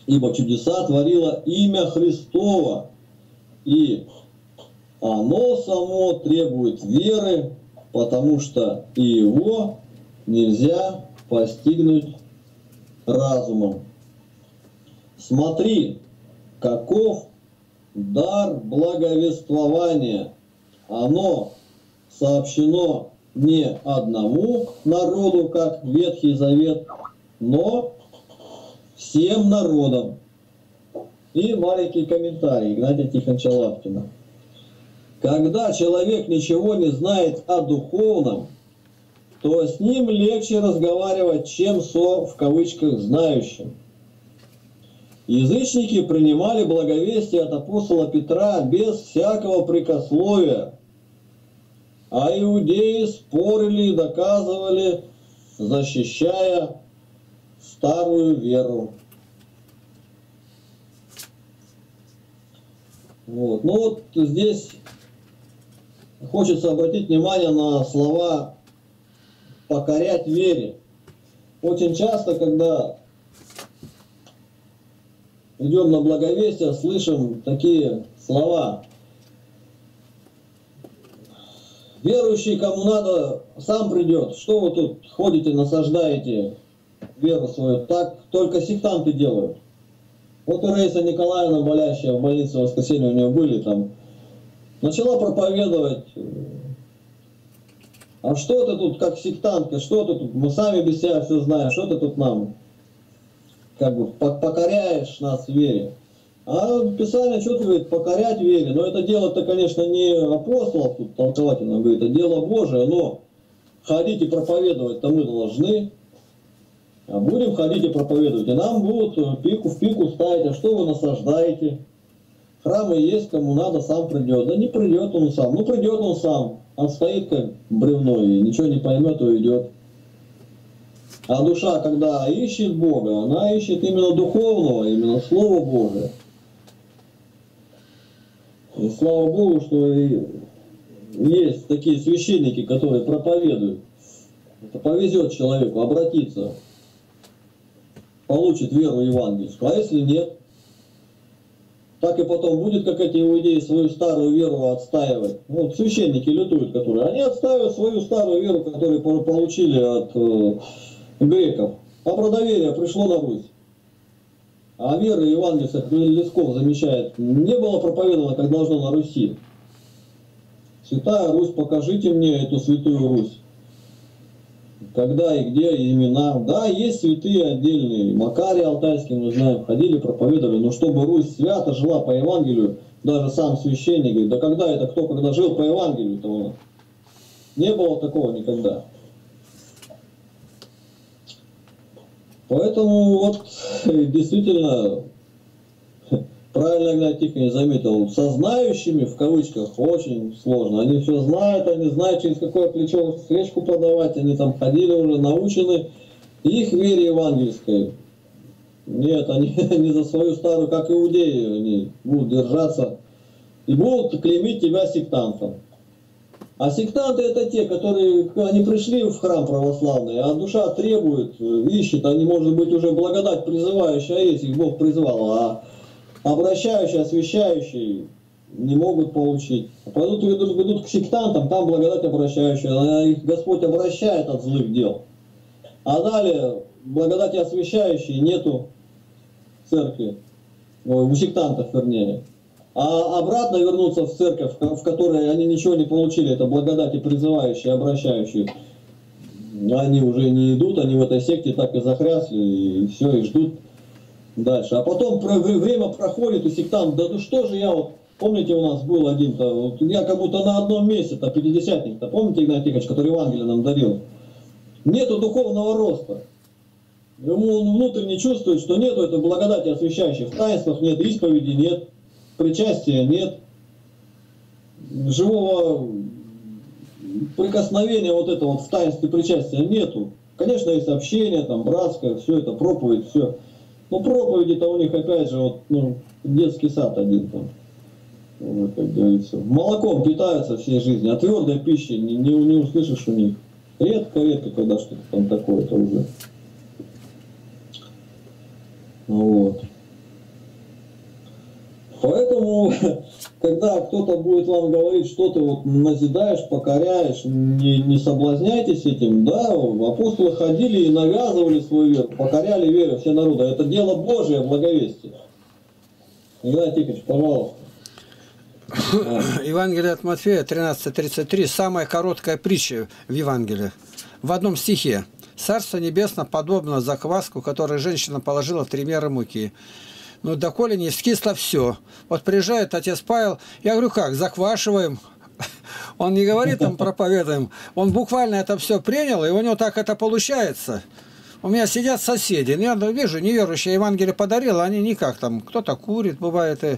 Ибо чудеса творило имя Христово, и оно само требует веры, потому что и его нельзя постигнуть разумом. Смотри, каков дар благовествования. Оно сообщено не одному народу, как Ветхий Завет, но всем народам. И маленький комментарий Игнатия Тихоновича Лапкина. Когда человек ничего не знает о духовном, то с ним легче разговаривать, чем со, в кавычках, знающим. Язычники принимали благовестие от апостола Петра без всякого прикословия, а иудеи спорили и доказывали, защищая старую веру. Вот. Ну вот здесь хочется обратить внимание на слова «покорять вере». Очень часто, когда идем на благовестие, слышим такие слова. Верующий, кому надо, сам придет. Что вы тут ходите, насаждаете веру свою? Так только сектанты делают. Вот у Раиса Николаевна, болящая в больнице в воскресенье, у нее были там, начала проповедовать. А что ты тут, как сектантка, что ты тут, мы сами без себя все знаем, что ты тут нам, как бы, покоряешь нас в вере. А Писание что-то говорит, покорять вере. Но это дело-то, конечно, не апостолов тут толковательно, говорит, а дело Божие, но ходить и проповедовать-то мы должны. А будем ходить и проповедовать, и нам будут пику в пику ставить, а что вы насаждаете? Храмы есть, кому надо, сам придет. Да не придет он сам. Ну придет он сам, он стоит как бревно и ничего не поймет и уйдет. А душа, когда ищет Бога, она ищет именно духовного, именно Слова Божия. И слава Богу, что и есть такие священники, которые проповедуют. Это повезет человеку обратиться, получит веру евангельскую, а если нет, так и потом будет, как эти иудеи, свою старую веру отстаивать. Вот священники лютуют, которые, они отстаивают свою старую веру, которую получили от э, греков. Добродоверие пришло на Русь. А вера евангельская, как Лесков замечает, не было проповедано, как должно на Руси. Святая Русь, покажите мне эту святую Русь. Когда и где, и имена. Да, есть святые отдельные. Макарий Алтайский, мы знаем, ходили, проповедовали. Но чтобы Русь свято жила по Евангелию, даже сам священник говорит, да когда это кто, когда жил по Евангелию, то у нас не было такого никогда. Поэтому вот действительно, правильно Игнатий Тихонович заметил, со знающими, в кавычках, очень сложно. Они все знают, они знают, через какое плечо свечку подавать, они там ходили уже, научены. Их вере евангельской нет, они, они за свою старую, как иудеи, они будут держаться и будут клеймить тебя сектантом. А сектанты — это те, которые, они пришли в храм православный, а душа требует, ищет, они, может быть, уже благодать призывающая есть, их Бог призвал, а обращающий, освящающий, не могут получить. Пойдут и ведут, ведут к сектантам, там благодать обращающая. Она их Господь обращает от злых дел. А далее благодати освящающей нету в церкви, ой, у сектантов вернее. А обратно вернуться в церковь, в которой они ничего не получили, это благодати призывающие, обращающие. Они уже не идут, они в этой секте так и захрясли, и все, и ждут дальше. А потом время проходит, и сектант, да ну что же я вот, помните, у нас был один-то, вот, я как будто на одном месте-то, пятидесятник-то, помните, Игнатий Тихонович, который Евангелие нам дарил? Нету духовного роста. Ему он внутренне чувствует, что нету этой благодати освящающей, в таинствах нет, исповеди нет, причастия нет, живого прикосновения вот этого вот в таинстве причастия нету. Конечно, есть общение, там, братское, все это, проповедь, все. Но проповеди-то у них, опять же, вот, ну, детский сад один там, вот, как говорится. Молоком питаются всей жизни, а твердой пищи не, не, не услышишь у них. Редко-редко, когда что-то там такое-то уже. Вот. Поэтому, когда кто-то будет вам говорить, что ты вот назидаешь, покоряешь, не, не соблазняйтесь этим, да, апостолы ходили и навязывали свою веру, покоряли веру все народа. Это дело Божие, благовестие. Игнатий Тихонович, пожалуйста. Евангелие от Матфея, тринадцать тридцать три, самая короткая притча в Евангелии, в одном стихе. «Царство небесное подобно закваску, которую женщина положила в три меры муки». Ну, доколе не скисло все. Вот приезжает отец Павел, я говорю, как, заквашиваем. Он не говорит, там проповедуем. Он буквально это все принял, и у него так это получается. У меня сидят соседи. Я вижу, неверующие Евангелие подарил, они никак там. Кто-то курит, бывает. И...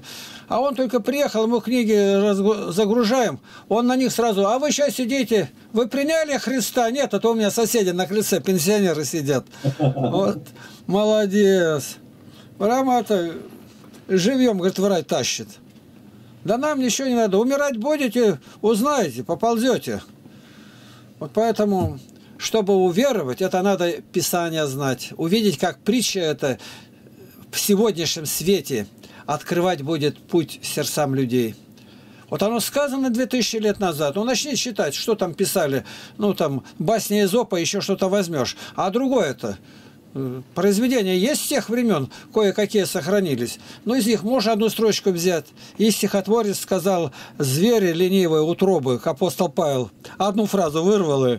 А он только приехал, мы книги разгру... загружаем. Он на них сразу, а вы сейчас сидите, вы приняли Христа? Нет, а то у меня соседи на крыльце, пенсионеры сидят. Вот, молодец. Рама-то живьем, говорит, врать тащит. Да нам ничего не надо. Умирать будете, узнаете, поползете. Вот поэтому, чтобы уверовать, это надо Писание знать. Увидеть, как притча это в сегодняшнем свете открывать будет путь сердцам людей. Вот оно сказано две тысячи лет назад. Ну, начни читать, что там писали. Ну, там, басня Эзопа, еще что-то возьмешь. А другое-то... Произведения есть с тех времен, кое-какие сохранились, но из них можно одну строчку взять. И стихотворец сказал: «Звери ленивые утробы», как апостол Павел. Одну фразу вырвал и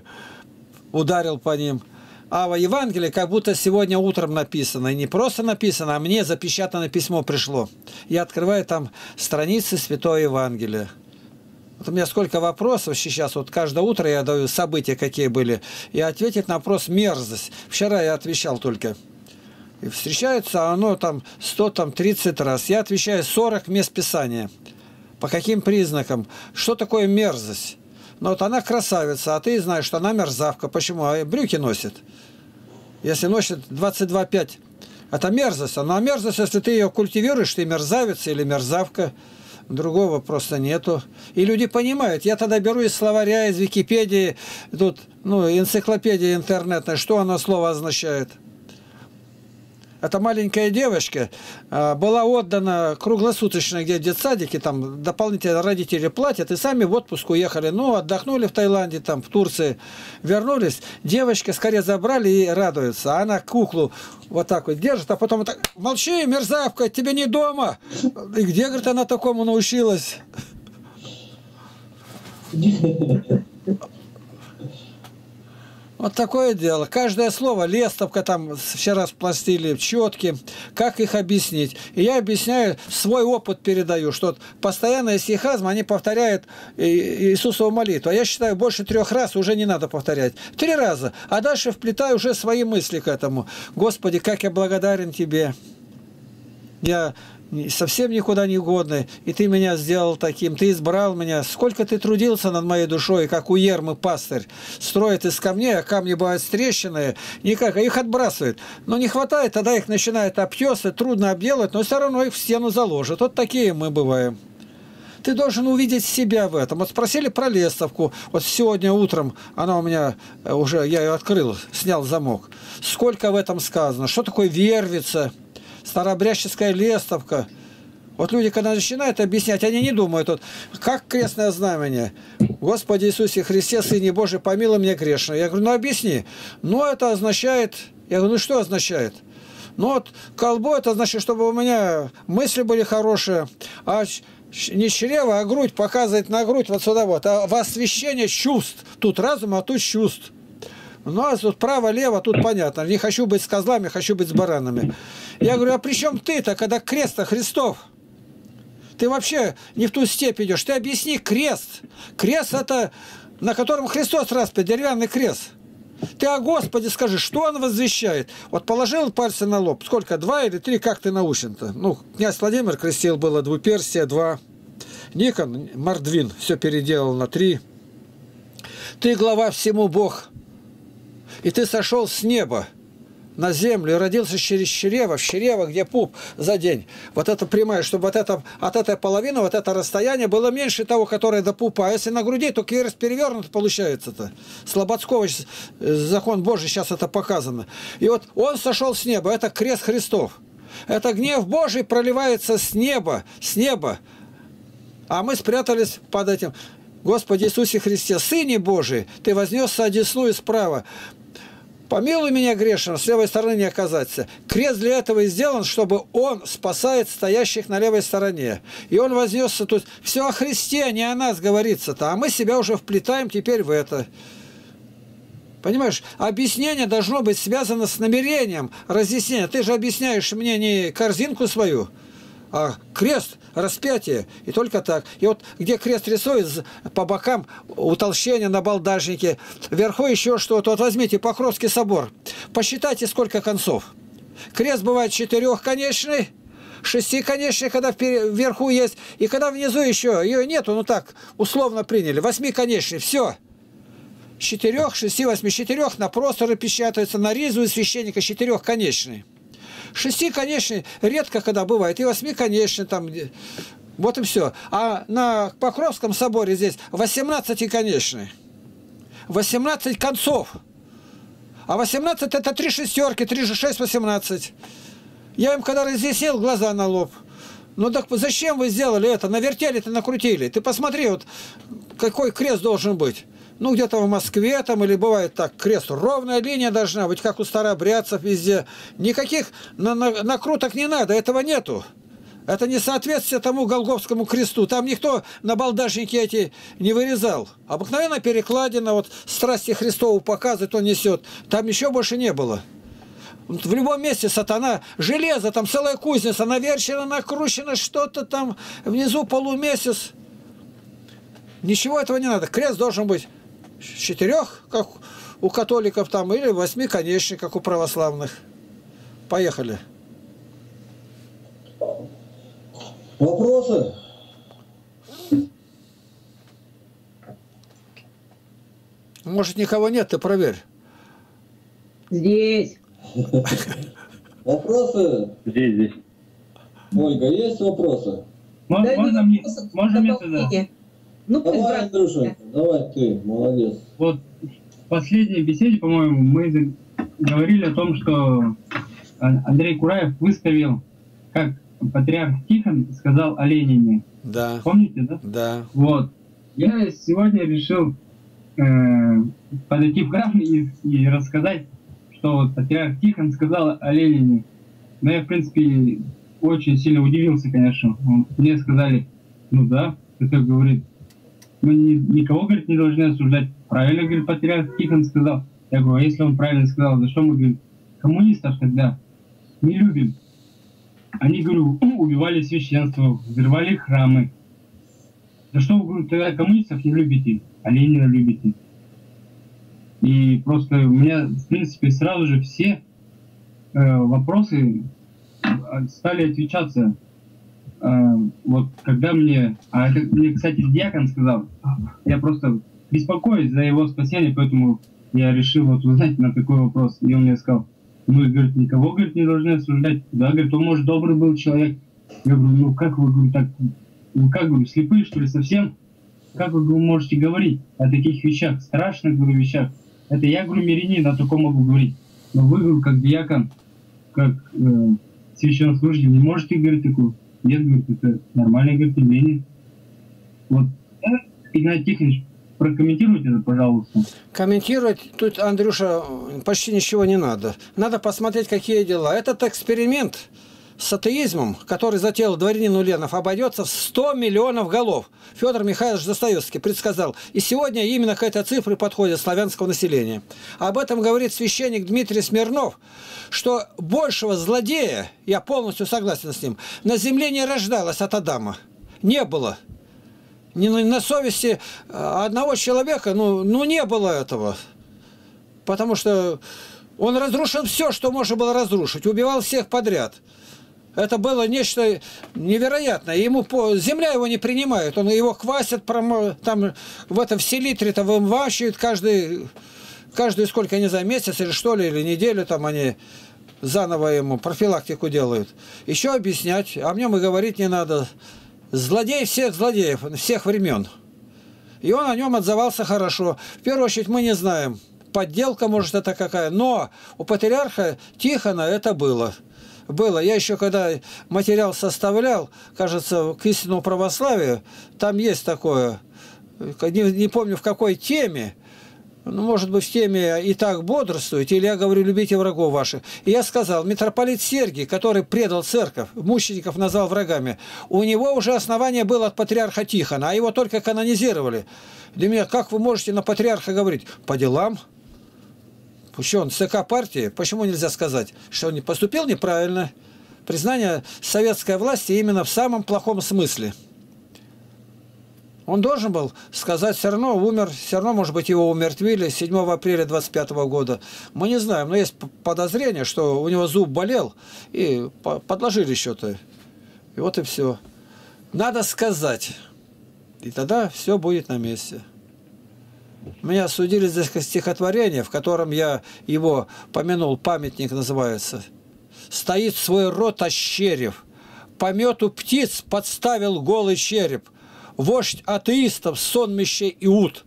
ударил по ним. А в Евангелии как будто сегодня утром написано. И не просто написано, а мне запечатанное письмо пришло. Я открываю там страницы Святого Евангелия. Вот у меня сколько вопросов сейчас, вот каждое утро я даю события, какие были, и ответить на вопрос мерзость. Вчера я отвечал только. И встречается оно там сто тридцать раз. Я отвечаю сорок мест Писания. По каким признакам? Что такое мерзость? Ну вот она красавица, а ты знаешь, что она мерзавка. Почему? А брюки носит. Если носит двадцать два пять, это мерзость. Но мерзость, если ты ее культивируешь, ты мерзавец или мерзавка. Другого просто нету. И люди понимают. Я тогда беру из словаря, из Википедии, тут, ну, энциклопедия интернетная, что оно слово означает. Эта маленькая девочка а, была отдана круглосуточно, где в детсадике, там дополнительно родители платят, и сами в отпуск уехали. Ну, отдохнули в Таиланде, там, в Турции, вернулись. Девочка скорее забрали и радуется. А она куклу вот так вот держит, а потом вот так: молчи, мерзавка, тебе не дома. И где, говорит, она такому научилась? Вот такое дело. Каждое слово, лестовка там вчера спластили, четки. Как их объяснить? И я объясняю, свой опыт передаю, что постоянно сихазм, они повторяют Иисусову молитву. А я считаю, больше трех раз уже не надо повторять. Три раза. А дальше вплетаю уже свои мысли к этому. Господи, как я благодарен Тебе. Я совсем никуда не годный, и Ты меня сделал таким, Ты избрал меня. Сколько Ты трудился над моей душой, как у Ермы пастырь. Строит из камней, а камни бывают трещины, никак, их отбрасывает. Но не хватает, тогда их начинает обтесывать, трудно обделать, но все равно их в стену заложат. Вот такие мы бываем. Ты должен увидеть себя в этом. Вот спросили про лестовку. Вот сегодня утром она у меня уже, я ее открыл, снял замок. Сколько в этом сказано? Что такое вервица? Старообрядческая лестовка. Вот люди, когда начинают объяснять, они не думают, вот, как крестное знамение. Господи Иисусе Христе, Сыне Божий, помилуй меня грешного. Я говорю, ну объясни. Ну это означает, я говорю, ну что означает? Ну вот колбо, это значит, чтобы у меня мысли были хорошие, а не чрево, а грудь показывает на грудь вот сюда вот. А восхищение чувств. Тут разум, а тут чувств. Ну, а тут право-лево, тут понятно. Не хочу быть с козлами, хочу быть с баранами. Я говорю, а при чем ты-то, когда крест-то Христов? Ты вообще не в ту степь идешь. Ты объясни крест. Крест – это на котором Христос распят, деревянный крест. Ты о Господе скажи, что он возвещает? Вот положил пальцы на лоб. Сколько, два или три, как ты научен-то? Ну, князь Владимир крестил было двуперстие, два. Никон, Мордвин все переделал на три. Ты глава всему Бог. И ты сошел с неба на землю и родился через чрево, в чрево, где пуп за день. Вот это прямая, чтобы вот это, от этой половины, вот это расстояние было меньше того, которое до пупа. А если на груди, то клирос перевернут получается-то. Слободского закон Божий, сейчас это показано. И вот он сошел с неба, это крест Христов. Это гнев Божий проливается с неба, с неба. А мы спрятались под этим. Господи Иисусе Христе, Сыне Божий, Ты вознесся одесну и справа. Помилуй меня грешным, с левой стороны не оказаться. Крест для этого и сделан, чтобы он спасает стоящих на левой стороне. И он вознесся тут. Все о Христе, а не о нас говорится-то. А мы себя уже вплетаем теперь в это. Понимаешь, объяснение должно быть связано с намерением разъяснения. Ты же объясняешь мне не корзинку свою, а крест, распятие, и только так. И вот где крест рисует, по бокам утолщение на балдажнике, вверху еще что-то. Вот возьмите Покровский собор, посчитайте, сколько концов. Крест бывает четырехконечный, шестиконечный, когда вверху есть, и когда внизу еще ее нету, ну так, условно приняли, восьмиконечный, все. Четырех, шести, восьми, четырех на просторы печатаются, на ризу и священника четырехконечный. Шестиконечный редко когда бывает, и восьмиконечный там, вот и все. А на Покровском соборе здесь восемнадцатиконечный, восемнадцать концов, а восемнадцать это три шестерки, три же шесть, восемнадцать. Я им когда разъяснил, глаза на лоб. Ну так зачем вы сделали это, навертели-то, накрутили? Ты посмотри, вот какой крест должен быть. Ну, где-то в Москве там, или бывает так, крест. Ровная линия должна быть, как у старообрядцев везде. Никаких на на накруток не надо, этого нету. Это не соответствие тому Голгофскому кресту. Там никто на балдашнике эти не вырезал. Обыкновенно перекладина, вот страсти Христову показывает, он несет. Там еще больше не было. В любом месте сатана, железо, там целая кузница, наверчено, накручено, что-то там, внизу полумесяц. Ничего этого не надо. Крест должен быть четырех, как у католиков там, или восьмиконечный, как у православных. Поехали. Вопросы? Может, никого нет, ты проверь. Здесь. Вопросы? Здесь, здесь. Ольга, есть вопросы? Можно мне? Можно мне тогда? Ну, давай, Андрюша, давай ты, молодец. Вот в последней беседе, по-моему, мы говорили о том, что Андрей Кураев выставил, как патриарх Тихон сказал о Ленине. Да. Помните, да? Да. Вот. Я сегодня решил э, подойти в граф и, и рассказать, что вот патриарх Тихон сказал о Ленине. Но я, в принципе, очень сильно удивился, конечно. Мне сказали, ну да, это говорит. Мы никого, говорит, не должны осуждать. Правильно, говорит, патриарх Тихон сказал. Я говорю, а если он правильно сказал, за что мы, говорит, коммунистов тогда не любим? Они, говорю, убивали священство, взрывали храмы. За что вы, говорю, тогда коммунистов не любите, а Ленина любите? И просто у меня, в принципе, сразу же все э, вопросы стали отвечаться. Вот когда мне, а это мне, кстати, диакон сказал, я просто беспокоюсь за его спасение, поэтому я решил вот узнать на такой вопрос. И он мне сказал, ну, говорит, никого, говорит, не должны осуждать. Да, говорит, он, может, добрый был человек. Я говорю, ну как вы, говорю, так, ну как, говорю, слепые, что ли, совсем? Как вы, говорю, можете говорить о таких вещах, страшных, говорю, вещах? Это я, говорю, мирянин, о таком могу говорить. Но вы, говорю, как диакон, как э, священнослужитель, не можете, говорит, такую Нет, говорит, это нормальное, говорит, явление. Вот, Игнатий Тихонович, прокомментируйте это, пожалуйста. Комментировать тут, Андрюша, почти ничего не надо. Надо посмотреть, какие дела. Этот эксперимент с атеизмом, который затеял дворянин Уленов, обойдется в сто миллионов голов. Федор Михайлович Достоевский предсказал. И сегодня именно к этой цифре подходит славянского населения. Об этом говорит священник Дмитрий Смирнов, что большего злодея, я полностью согласен с ним, на земле не рождалось от Адама. Не было. Не на совести одного человека, ну, ну не было этого. Потому что он разрушил все, что можно было разрушить. Убивал всех подряд. Это было нечто невероятное. Ему по... Земля его не принимает. Он его квасит, промо... там в этом селитре-то вымващивает каждый, каждый, сколько, я не знаю, месяц или что ли, или неделю там они заново ему профилактику делают. Еще объяснять, о нем и говорить не надо. Злодей всех злодеев, всех времен. И он о нем отзывался хорошо. В первую очередь мы не знаем, подделка, может, это какая. Но у патриарха Тихона это было. Было. Я еще когда материал составлял, кажется, к истинному православию, там есть такое, не, не помню в какой теме, ну, может быть, в теме «И так бодрствуйте», или я говорю «Любите врагов ваших». И я сказал, митрополит Сергий, который предал церковь, мучеников назвал врагами, у него уже основание было от патриарха Тихона, а его только канонизировали. Для меня, как вы можете на патриарха говорить? По делам. Почему он ЦК партии? Почему нельзя сказать, что он поступил неправильно? Признание советской власти именно в самом плохом смысле. Он должен был сказать, все равно умер, все равно, может быть, его умертвили седьмого апреля двадцать пятого года. Мы не знаем, но есть подозрение, что у него зуб болел, и подложили что-то. И вот и все. Надо сказать, и тогда все будет на месте. Меня осудили за стихотворение, в котором я его помянул, памятник называется. «Стоит свой рот ощерив, помету птиц подставил голый череп, вождь атеистов, сонмище Иуд».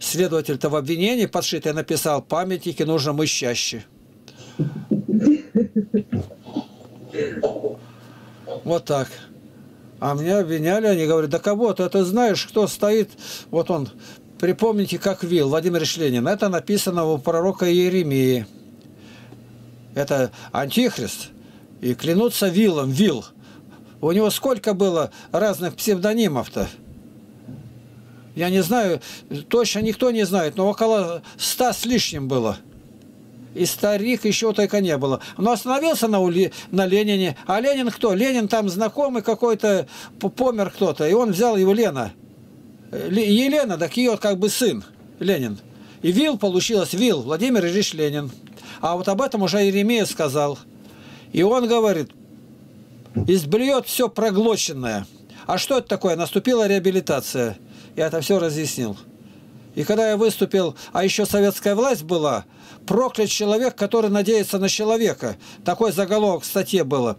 Следователь-то в обвинении подшитый написал: «Памятники нужно мы чаще». Вот так. А меня обвиняли, они говорят: «Да кого-то, ты знаешь, кто стоит?» Вот он... Припомните, как вил Владимир Ильич Ленин. Это написано у пророка Иеремии. Это антихрист. И клянутся вилом. Вил. У него сколько было разных псевдонимов-то? Я не знаю, точно никто не знает, но около ста с лишним было. И старик еще только не было. Но остановился на, ули... на Ленине. А Ленин кто? Ленин там знакомый какой-то, помер кто-то. И он взял его Лена. Елена, так ее как бы сын, Ленин. И вил получилось, вил, Владимир Ильич Ленин. А вот об этом уже Иеремия сказал. И он говорит: изблюет все проглоченное. А что это такое? Наступила реабилитация. Я это все разъяснил. И когда я выступил, а еще советская власть была, проклят человек, который надеется на человека. Такой заголовок в статье было.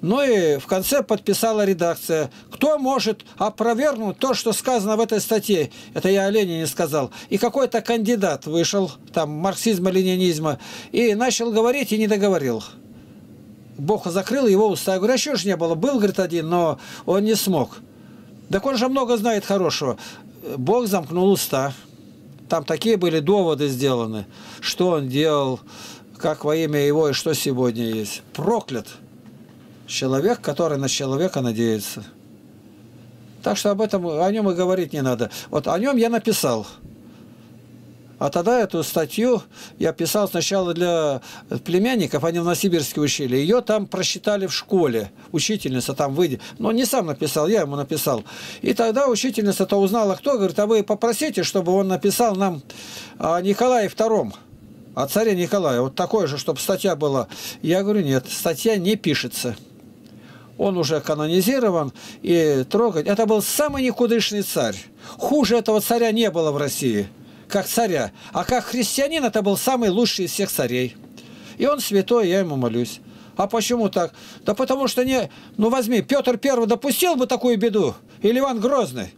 Ну и в конце подписала редакция: кто может опровергнуть то, что сказано в этой статье? Это я о Ленине сказал. И какой-то кандидат вышел, там, марксизма, ленинизма, и начал говорить, и не договорил. Бог закрыл его уста. Я говорю: а еще ж не было. Был, говорит, один, но он не смог. Так он же много знает хорошего. Бог замкнул уста. Там такие были доводы сделаны. Что он делал, как во имя его, и что сегодня есть. Проклят человек, который на человека надеется. Так что об этом, о нем и говорить не надо. Вот о нем я написал. А тогда эту статью я писал сначала для племянников, они в Новосибирске учили. Ее там прочитали в школе. Учительница там выйдет. Но не сам написал, я ему написал. И тогда учительница-то узнала, кто, говорит: а вы попросите, чтобы он написал нам о Николае Втором. О царе Николае. Вот такое же, чтобы статья была. Я говорю: нет, статья не пишется. Он уже канонизирован, и трогать... Это был самый никудышный царь. Хуже этого царя не было в России, как царя. А как христианин это был самый лучший из всех царей. И он святой, я ему молюсь. А почему так? Да потому что не... Ну возьми, Петр Первый допустил бы такую беду? Или Иван Грозный?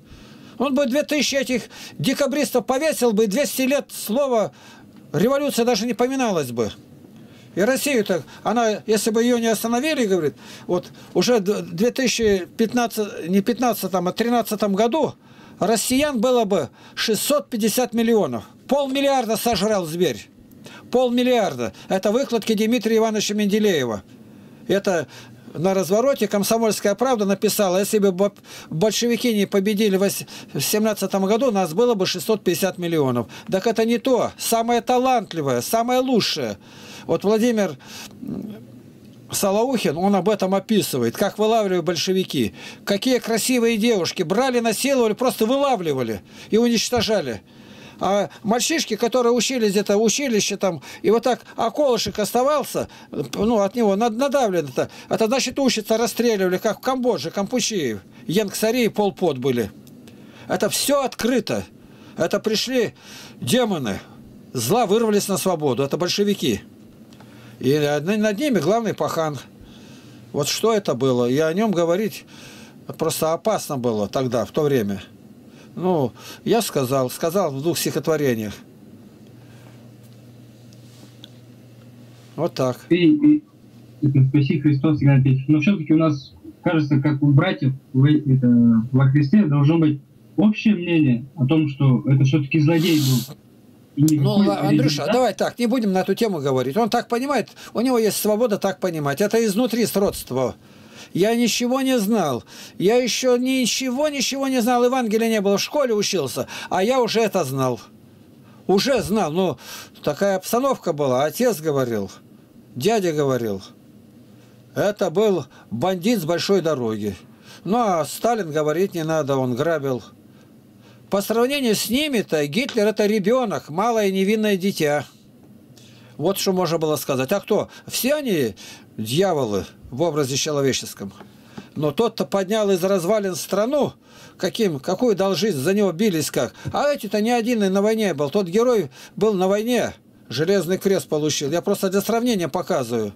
Он бы две тысячи этих декабристов повесил бы, и двести лет слова революция даже не поминалась бы. И Россию так, она, если бы ее не остановили, говорит, вот уже в две тысячи пятнадцатом, не пятнадцатом, а тринадцатом году россиян было бы шестьсот пятьдесят миллионов. Полмиллиарда сожрал зверь. Полмиллиарда. Это выкладки Дмитрия Ивановича Менделеева. Это на развороте «Комсомольская правда» написала, если бы большевики не победили в семнадцатом году, нас было бы шестьсот пятьдесят миллионов. Так это не то. Самое талантливое, самое лучшее. Вот Владимир Солоухин, он об этом описывает, как вылавливали большевики. Какие красивые девушки. Брали, насиловали, просто вылавливали и уничтожали. А мальчишки, которые учились где-то в училище, там, и вот так околышек оставался, ну, от него надавлено-то. Это значит, учиться расстреливали, как в Камбодже, Кампучии. Янгсари и Полпот были. Это все открыто. Это пришли демоны. Зла вырвались на свободу. Это большевики. И над ними главный пахан. Вот что это было. И о нем говорить просто опасно было тогда, в то время. Ну, я сказал, сказал в двух стихотворениях. Вот так. И, и, спаси Христос, Игнатий. Но все-таки у нас, кажется, как у братьев вы, это, во Христе должно быть общее мнение о том, что это все-таки злодей был. Ну, Андрюша, да? Давай так, не будем на эту тему говорить. Он так понимает, у него есть свобода так понимать. Это изнутри сродство. Я ничего не знал. Я еще ничего-ничего не знал. Евангелия не было. В школе учился. А я уже это знал. Уже знал. Ну, такая обстановка была. Отец говорил. Дядя говорил. Это был бандит с большой дороги. Ну, а Сталин говорить не надо. Он грабил. По сравнению с ними-то Гитлер – это ребенок. Малое невинное дитя. Вот что можно было сказать. А кто? Все они дьяволы в образе человеческом. Но тот-то поднял из развалин страну, каким, какую дал жизнь, за него бились как. А эти-то не один и на войне был. Тот герой был на войне, Железный крест получил. Я просто для сравнения показываю.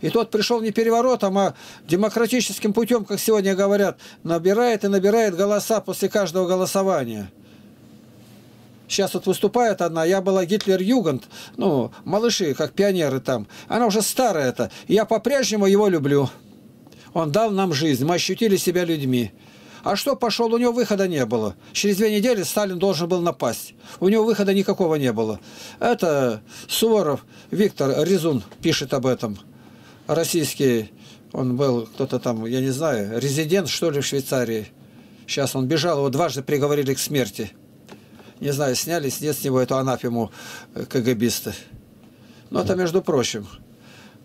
И тот пришел не переворотом, а демократическим путем, как сегодня говорят, набирает и набирает голоса после каждого голосования. Сейчас вот выступает одна, я была Гитлер-Юганд, ну, малыши, как пионеры там. Она уже старая-то. Я по-прежнему его люблю. Он дал нам жизнь, мы ощутили себя людьми. А что пошел? У него выхода не было. Через две недели Сталин должен был напасть. У него выхода никакого не было. Это Суворов Виктор Резун пишет об этом. Российский, он был кто-то там, я не знаю, резидент, что ли, в Швейцарии. Сейчас он бежал, его дважды приговорили к смерти. Не знаю, сняли, снес с него эту анафему КГБисты. Но это, между прочим,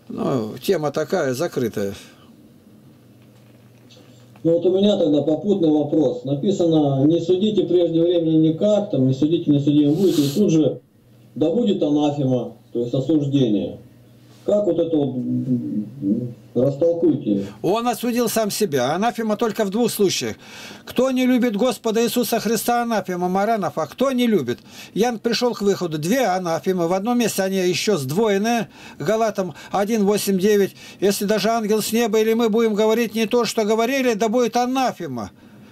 ну, тема такая, закрытая. Ну вот у меня тогда попутный вопрос. Написано, не судите прежде времени никак, там, не судите, не судим будете. И тут же, да будет анафема, то есть осуждение. Как вот это вот, растолкуйте. Он осудил сам себя. Анафема только в двух случаях. Кто не любит Господа Иисуса Христа, анафема, маранов, а кто не любит. Ян пришел к выходу. Две анафемы. В одном месте они еще сдвоены. Галатам один, восемь, девять. Если даже ангел с неба или мы будем говорить не то, что говорили, да будет анафема.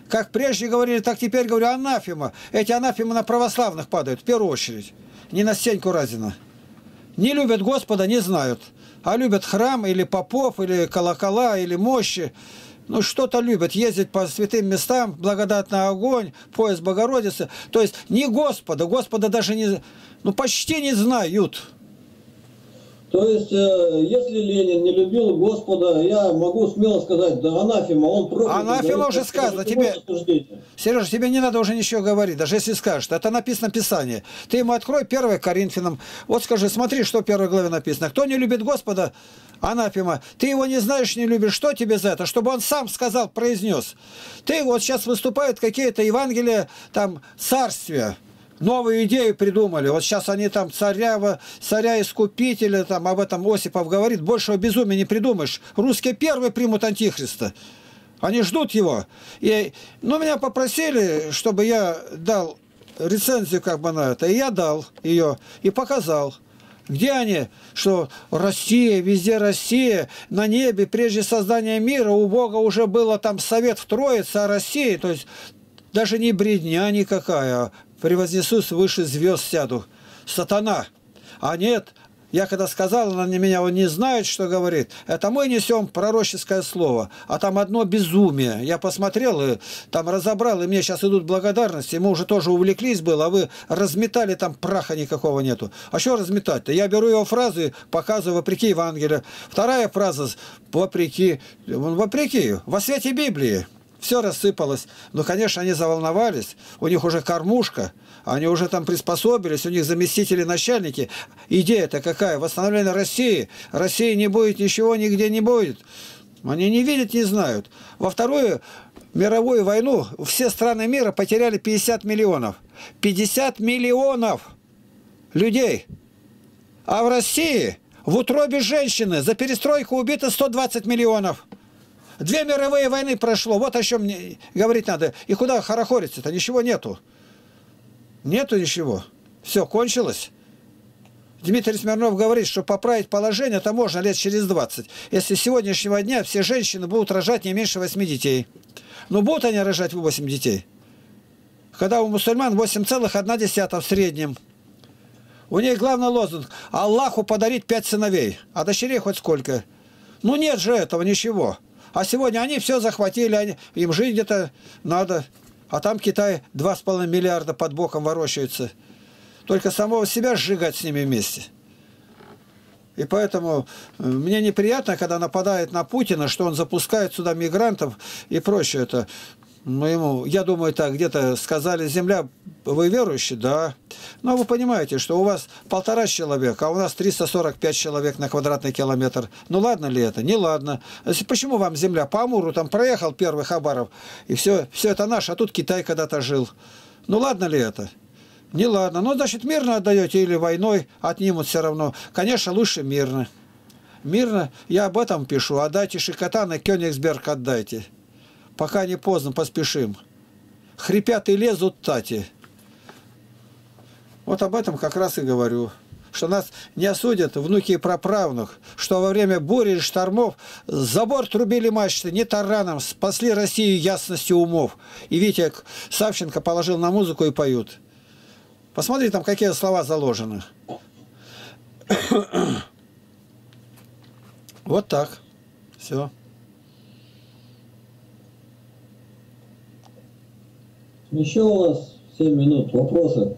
Как прежде говорили, так теперь говорю анафема. Эти анафемы на православных падают, в первую очередь. Не на Сеньку Разина. Не любят Господа, не знают. А любят храм, или попов, или колокола, или мощи. Ну, что-то любят. Ездить по святым местам, благодатный огонь, пояс Богородицы. То есть, не Господа. Господа даже не... Ну, почти не знают. То есть, э, если Ленин не любил Господа, я могу смело сказать, да анафема, он проклят. Анафема уже сказано. Тебе... Сережа, тебе не надо уже ничего говорить, даже если скажешь. Это написано в Писании. Ты ему открой первое Коринфянам. Вот скажи, смотри, что в первой главе написано. Кто не любит Господа, анафема. Ты его не знаешь, не любишь. Что тебе за это? Чтобы он сам сказал, произнес. Ты вот сейчас выступают какие-то Евангелия, там, царствия. Новую идею придумали. Вот сейчас они там царя, царя-искупителя, там об этом Осипов говорит. Большего безумия не придумаешь. Русские первые примут антихриста. Они ждут его. И, ну, меня попросили, чтобы я дал рецензию как бы на это. И я дал ее и показал. Где они? Что Россия, везде Россия, на небе, прежде создания мира, у Бога уже было там совет в Троице о России. То есть даже не бредня никакая, а превознесусь выше звезд сяду. Сатана. А нет, Я когда сказал, она меня он не знает, что говорит. Это мы несем пророческое слово. А там одно безумие. Я посмотрел и там разобрал, и мне сейчас идут благодарности. Мы уже тоже увлеклись было, а вы разметали, там праха никакого нету. А что разметать-то? Я беру его фразу и показываю вопреки Евангелию. Вторая фраза вопреки, вопреки, во свете Библии. Все рассыпалось. Но, конечно, они заволновались. У них уже кормушка. Они уже там приспособились. У них заместители, начальники. Идея-то какая? Восстановление России. России не будет ничего, нигде не будет. Они не видят, не знают. Во Вторую мировую войну все страны мира потеряли пятьдесят миллионов. пятьдесят миллионов людей. А в России в утробе женщины за перестройку убито сто двадцать миллионов. Две мировые войны прошло. Вот о чем мне говорить надо. И куда хорохориться-то? Ничего нету. Нету ничего. Все, кончилось. Дмитрий Смирнов говорит, что поправить положение это можно лет через двадцать. Если с сегодняшнего дня все женщины будут рожать не меньше восьми детей. Но будут они рожать восемь детей. Когда у мусульман восемь целых одна десятая в среднем. У них главный лозунг – Аллаху подарить пять сыновей. А дочерей хоть сколько? Ну нет же этого ничего. А сегодня они все захватили, они, им жить где-то надо. А там Китай два с половиной миллиарда под боком ворочается. Только самого себя сжигать с ними вместе. И поэтому мне неприятно, когда нападает на Путина, что он запускает сюда мигрантов и прочее. Это, ну, ему, я думаю, так где-то сказали, земля, вы верующие? Да. Но вы понимаете, что у вас полтора человека, а у нас триста сорок пять человек на квадратный километр. Ну ладно ли это? Не ладно. Почему вам земля? По Амуру там проехал первый Хабаров, и все, все это наше, а тут Китай когда-то жил. Ну ладно ли это? Не ладно. Ну, значит, мирно отдаете или войной отнимут все равно. Конечно, лучше мирно. Мирно, я об этом пишу. Отдайте Шикотан и Кёнигсберг отдайте. Пока не поздно, поспешим. Хрипят и лезут тати. Вот об этом как раз и говорю. Что нас не осудят внуки и праправнук. Что во время бури и штормов забор трубили мачты, не тараном. Спасли Россию ясностью умов. И Витя Савченко положил на музыку и поют. Посмотри, там какие слова заложены. Вот так. Все. Еще у нас семь минут. Вопросы?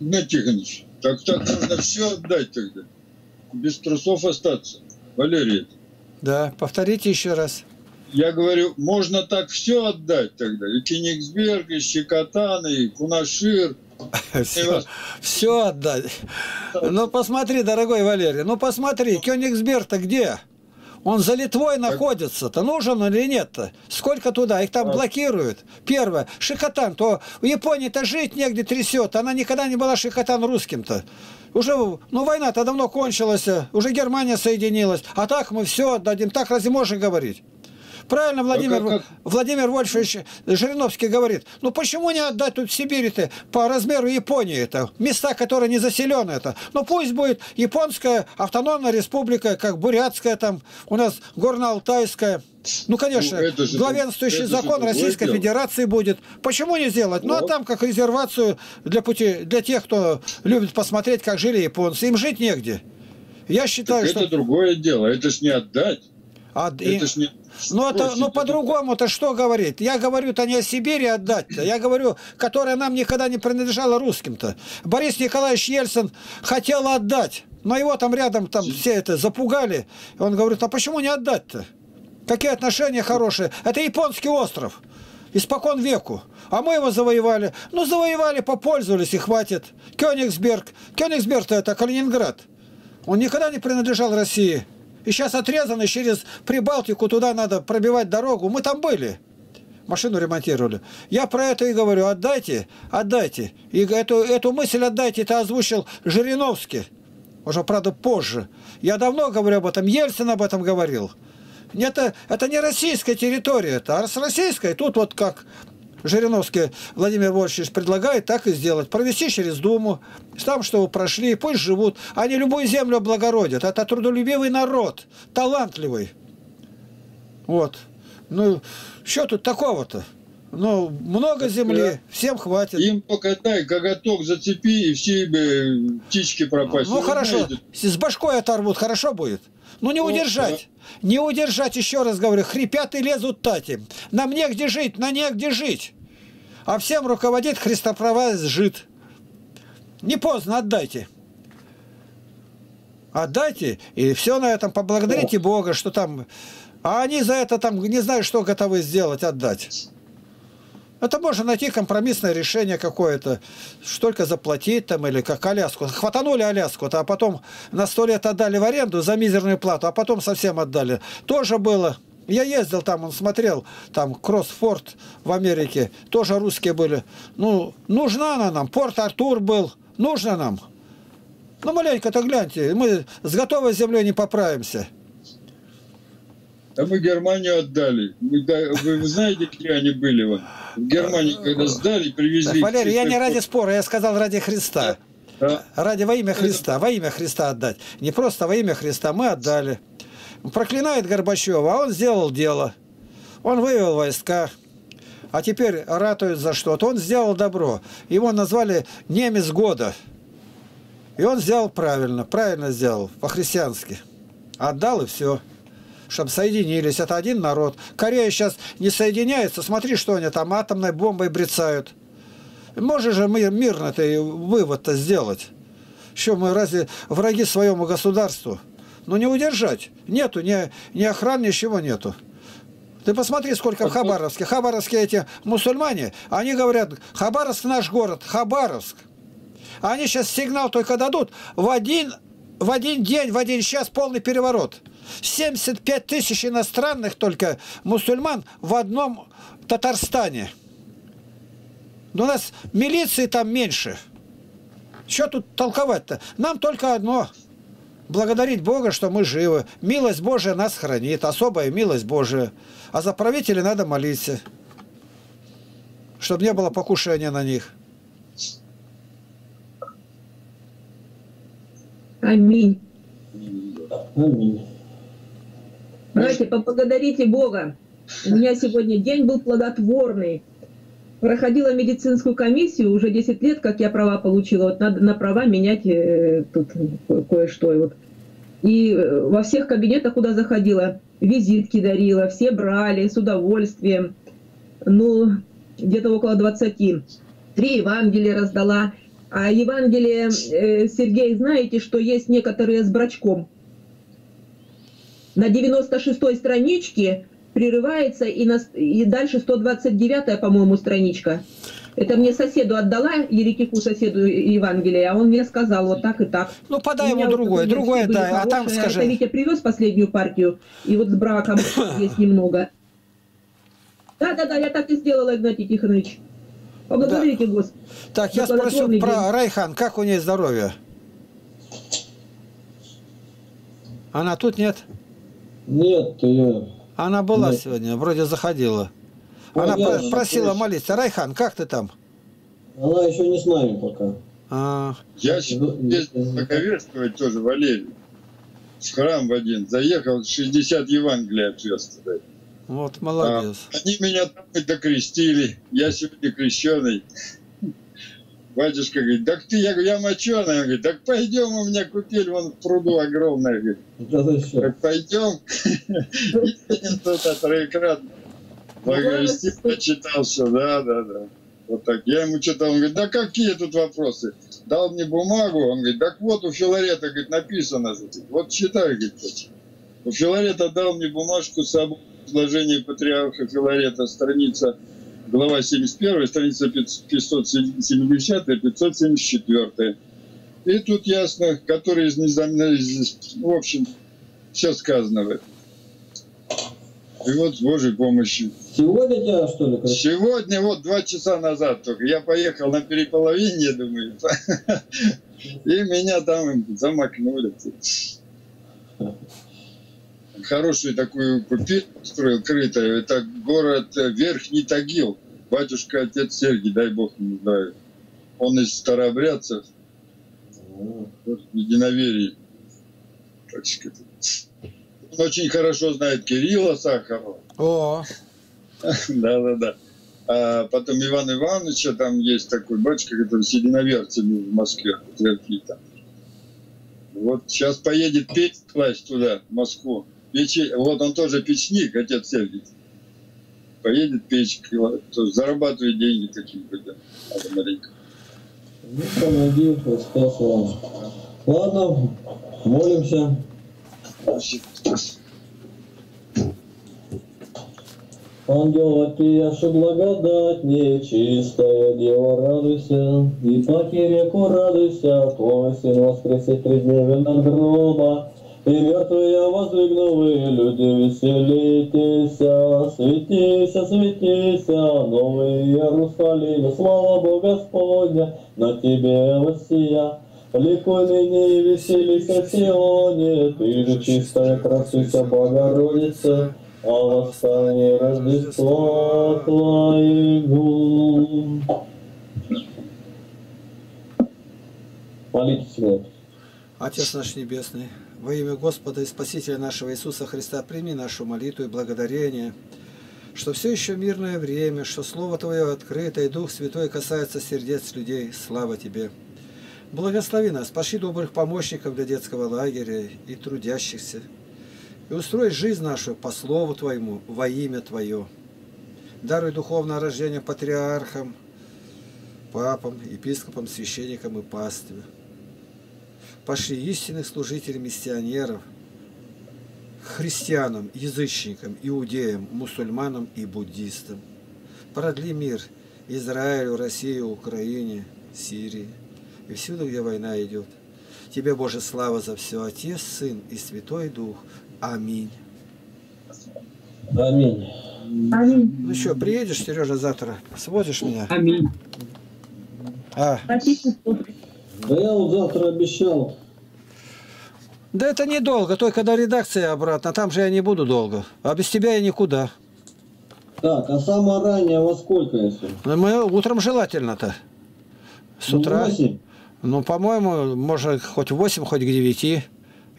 Игнатий Тихонович, так так надо все отдать тогда. Без трусов остаться. Валерий. Да, повторите еще раз. Я говорю, можно так все отдать тогда. И Кёнигсберг, и Щекотан, и Кунашир. Все, все отдать. Ну посмотри, дорогой Валерий, ну посмотри, Кёнигсберг-то где? Он за Литвой находится-то, нужен он или нет-то? Сколько туда? Их там блокируют. Первое. Шикотан, то в Японии-то жить негде трясет. Она никогда не была Шикотан русским-то. Уже, ну, война-то давно кончилась, уже Германия соединилась. А так мы все отдадим. Так разве можно говорить? Правильно Владимир, а как, как? Владимир Вольфович Жириновский говорит, ну почему не отдать тут Сибирь-то по размеру Японии-то, места, которые не заселены-то. Ну пусть будет японская автономная республика, как бурятская там, у нас горно-алтайская. Ну конечно, ну, главенствующий закон Российской Федерации будет. Почему не сделать? Вот. Ну а там как резервацию для, пути, для тех, кто любит посмотреть, как жили японцы. Им жить негде. Я считаю, так что... Это другое дело, это ж не отдать. А, это и... ж не... Ну, ну по-другому-то что говорит? Я говорю-то не о Сибири отдать-то. Я говорю, которая нам никогда не принадлежала русским-то. Борис Николаевич Ельцин хотел отдать, но его там рядом там все это запугали. И он говорит, а почему не отдать-то? Какие отношения хорошие? Это японский остров. Испокон веку. А мы его завоевали. Ну, завоевали, попользовались и хватит. Кёнигсберг. Кёнигсберг-то это Калининград. Он никогда не принадлежал России. И сейчас отрезаны через Прибалтику, туда надо пробивать дорогу. Мы там были, машину ремонтировали. Я про это и говорю, отдайте, отдайте. И эту, эту мысль отдайте, это озвучил Жириновский. Уже, правда, позже. Я давно говорю об этом, Ельцин об этом говорил. Это, это не российская территория, а с российской. Тут вот как Жириновский Владимир Вольфович предлагает, так и сделать. Провести через Думу, там, что вы прошли, пусть живут. Они любую землю облагородят. Это трудолюбивый народ, талантливый. Вот. Ну, что тут такого-то? Ну, много земли, всем хватит. Им покатай, коготок зацепи, и все птички пропасть. Ну, хорошо, с башкой оторвут, хорошо будет. Ну, не удержать, не удержать, еще раз говорю, хрипят и лезут тати. Нам негде жить, на негде жить. А всем руководит христоправец жид. Не поздно, отдайте. Отдайте, и все на этом, поблагодарите Бога, что там... А они за это там, не знаю, что готовы сделать, отдать. Это можно найти компромиссное решение какое-то, столько заплатить там, или как Аляску. Хватанули Аляску-то, а потом на сто лет отдали в аренду за мизерную плату, а потом совсем отдали. Тоже было. Я ездил там, он смотрел, там Кроссфорд в Америке, тоже русские были. Ну, нужна она нам, Порт-Артур был, нужна нам. Ну, маленько-то гляньте, мы с готовой землей не поправимся. А мы Германию отдали. Мы, вы знаете, где они были? Вот? В Германии, когда сдали, привезли... Так, Валерий, я не ради спора, я сказал ради Христа. Да. Ради во имя Христа. Во имя Христа отдать. Не просто во имя Христа, мы отдали. Проклинает Горбачева, а он сделал дело. Он вывел войска. А теперь ратует за что-то. Он сделал добро. Его назвали «Немец года». И он сделал правильно, правильно сделал, по-христиански. Отдал и все, чтобы соединились. Это один народ. Корея сейчас не соединяется. Смотри, что они там атомной бомбой брецают. Можешь же мирно-то вывод-то сделать. Что мы разве враги своему государству? Ну не удержать. Нету, ни, ни охран, ничего нету. Ты посмотри, сколько в Хабаровске. Хабаровские эти мусульмане, они говорят, Хабаровск наш город, Хабаровск. Они сейчас сигнал только дадут, в один, в один день, в один час полный переворот. семьдесят пять тысяч иностранных только мусульман в одном Татарстане. Но у нас милиции там меньше. Что тут толковать-то? Нам только одно. Благодарить Бога, что мы живы. Милость Божия нас хранит, особая милость Божия. А за правителей надо молиться, чтобы не было покушения на них. Аминь. Аминь. Братья, поблагодарите Бога. У меня сегодня день был плодотворный. Проходила медицинскую комиссию, уже десять лет, как я права получила. Вот надо на права менять э, тут кое-что. И, вот. И во всех кабинетах, куда заходила, визитки дарила, все брали с удовольствием. Ну, где-то около двадцати. Три Евангелия раздала. А Евангелие, э, Сергей, знаете, что есть некоторые с брачком. На девяносто шестой страничке прерывается, и, на, и дальше сто двадцать девятая, по-моему, страничка. Это мне соседу отдала, еретику соседу Евангелие, а он мне сказал вот так и так. Ну, подай ему другое, другое дай, а там скажи. Это Витя привез последнюю партию, и вот с браком есть немного. Да-да-да, я так и сделала, Игнатий Тихонович. Поблагодарите, да. Господи. Так, я спросил про день. Райхан, как у нее здоровье? Она тут нет? Нет, я... Она была нет. сегодня, вроде заходила. Она про же, просила конечно. молиться. Райхан, как ты там? Она еще не с нами пока. А... Я здесь поковерствовать тоже, Валерий. В храм в один заехал, шестьдесят Евангелий отвез туда. Вот, молодец. А, они меня там и докрестили. Я сегодня крещеный. Батюшка говорит, так ты, я говорю, я моченый. Он говорит, так пойдем, у меня купили, вон в пруду огромная. Говорит, так пойдем. И кто-то троекратно благовестил, почитался. Да, да, да. Вот так. Я ему читал, он говорит, да какие тут вопросы? Дал мне бумагу, он говорит, так вот у Филарета, говорит, написано. Вот читай, говорит. У Филарета дал мне бумажку с собой. Изложение патриарха Филарета, страница, глава семьдесят первая, страница пятьсот семьдесят, пятьсот семьдесят четыре. И тут ясно, который из незаменимых, в общем, все сказано в этом. И вот с Божьей помощью. Сегодня дело, что ли? Сегодня, вот два часа назад только. Я поехал на переполовине, думаю, и меня там замакнули. Хорошую такую купить строил, крытую. Это город Верхний Тагил. Батюшка, отец Сергий, дай бог ему знает. Он из старообрядцев, единоверий. Он очень хорошо знает Кирилла Сахарова. О, да, да, да. А потом Ивана Ивановича, там есть такой батюшка, который с единоверцами в Москве, патриархита. Вот сейчас поедет петь класть туда, в Москву. Печи, вот он тоже печник, отец Сергий. Поедет печь, зарабатывает деньги какие-то. Да. Бог помоги, Христос вам. Ладно, молимся. Ангел, отпияши благодать нечистая, Дева, радуйся, и пакиреку радуйся, Твой Сын воскресе три дня над гроба, и мертвые воздвигнули люди, веселитесь, светися, светися, Новый Иерусалим, слава Богу Господня, на тебе воссия. Ликуй ныне и веселись о Сионе, ты же чистая красуйся, Богородица, а восстание Рождества Твоего. Молитесь, Господь. Отец наш Небесный, во имя Господа и Спасителя нашего Иисуса Христа, прими нашу молитву и благодарение, что все еще мирное время, что Слово Твое открыто, и Дух Святой касается сердец людей. Слава Тебе! Благослови нас, пошли добрых помощников для детского лагеря и трудящихся, и устрой жизнь нашу по Слову Твоему, во имя Твое. Даруй духовное рождение патриархам, папам, епископам, священникам и пастве. Пошли истинных служителей миссионеров, христианам, язычникам, иудеям, мусульманам и буддистам. Продли мир Израилю, России, Украине, Сирии и всюду, где война идет. Тебе, Боже, слава за все, Отец, Сын и Святой Дух. Аминь. Аминь. Аминь. Ну что, приедешь, Сережа, завтра? Свозишь меня? Аминь. А. Да я вот завтра обещал. Да это недолго, только до редакции обратно. Там же я не буду долго. А без тебя я никуда. Так, а самое раннее во сколько, если? Ну, мы утром желательно-то. С утра. восемь. Ну, по-моему, можно хоть в восемь, хоть к девяти.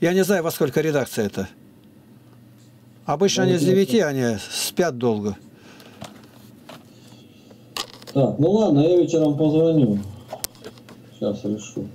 Я не знаю, во сколько редакция это. Обычно да, они с девяти, они спят долго. Так, ну ладно, я вечером позвоню. Сейчас решу.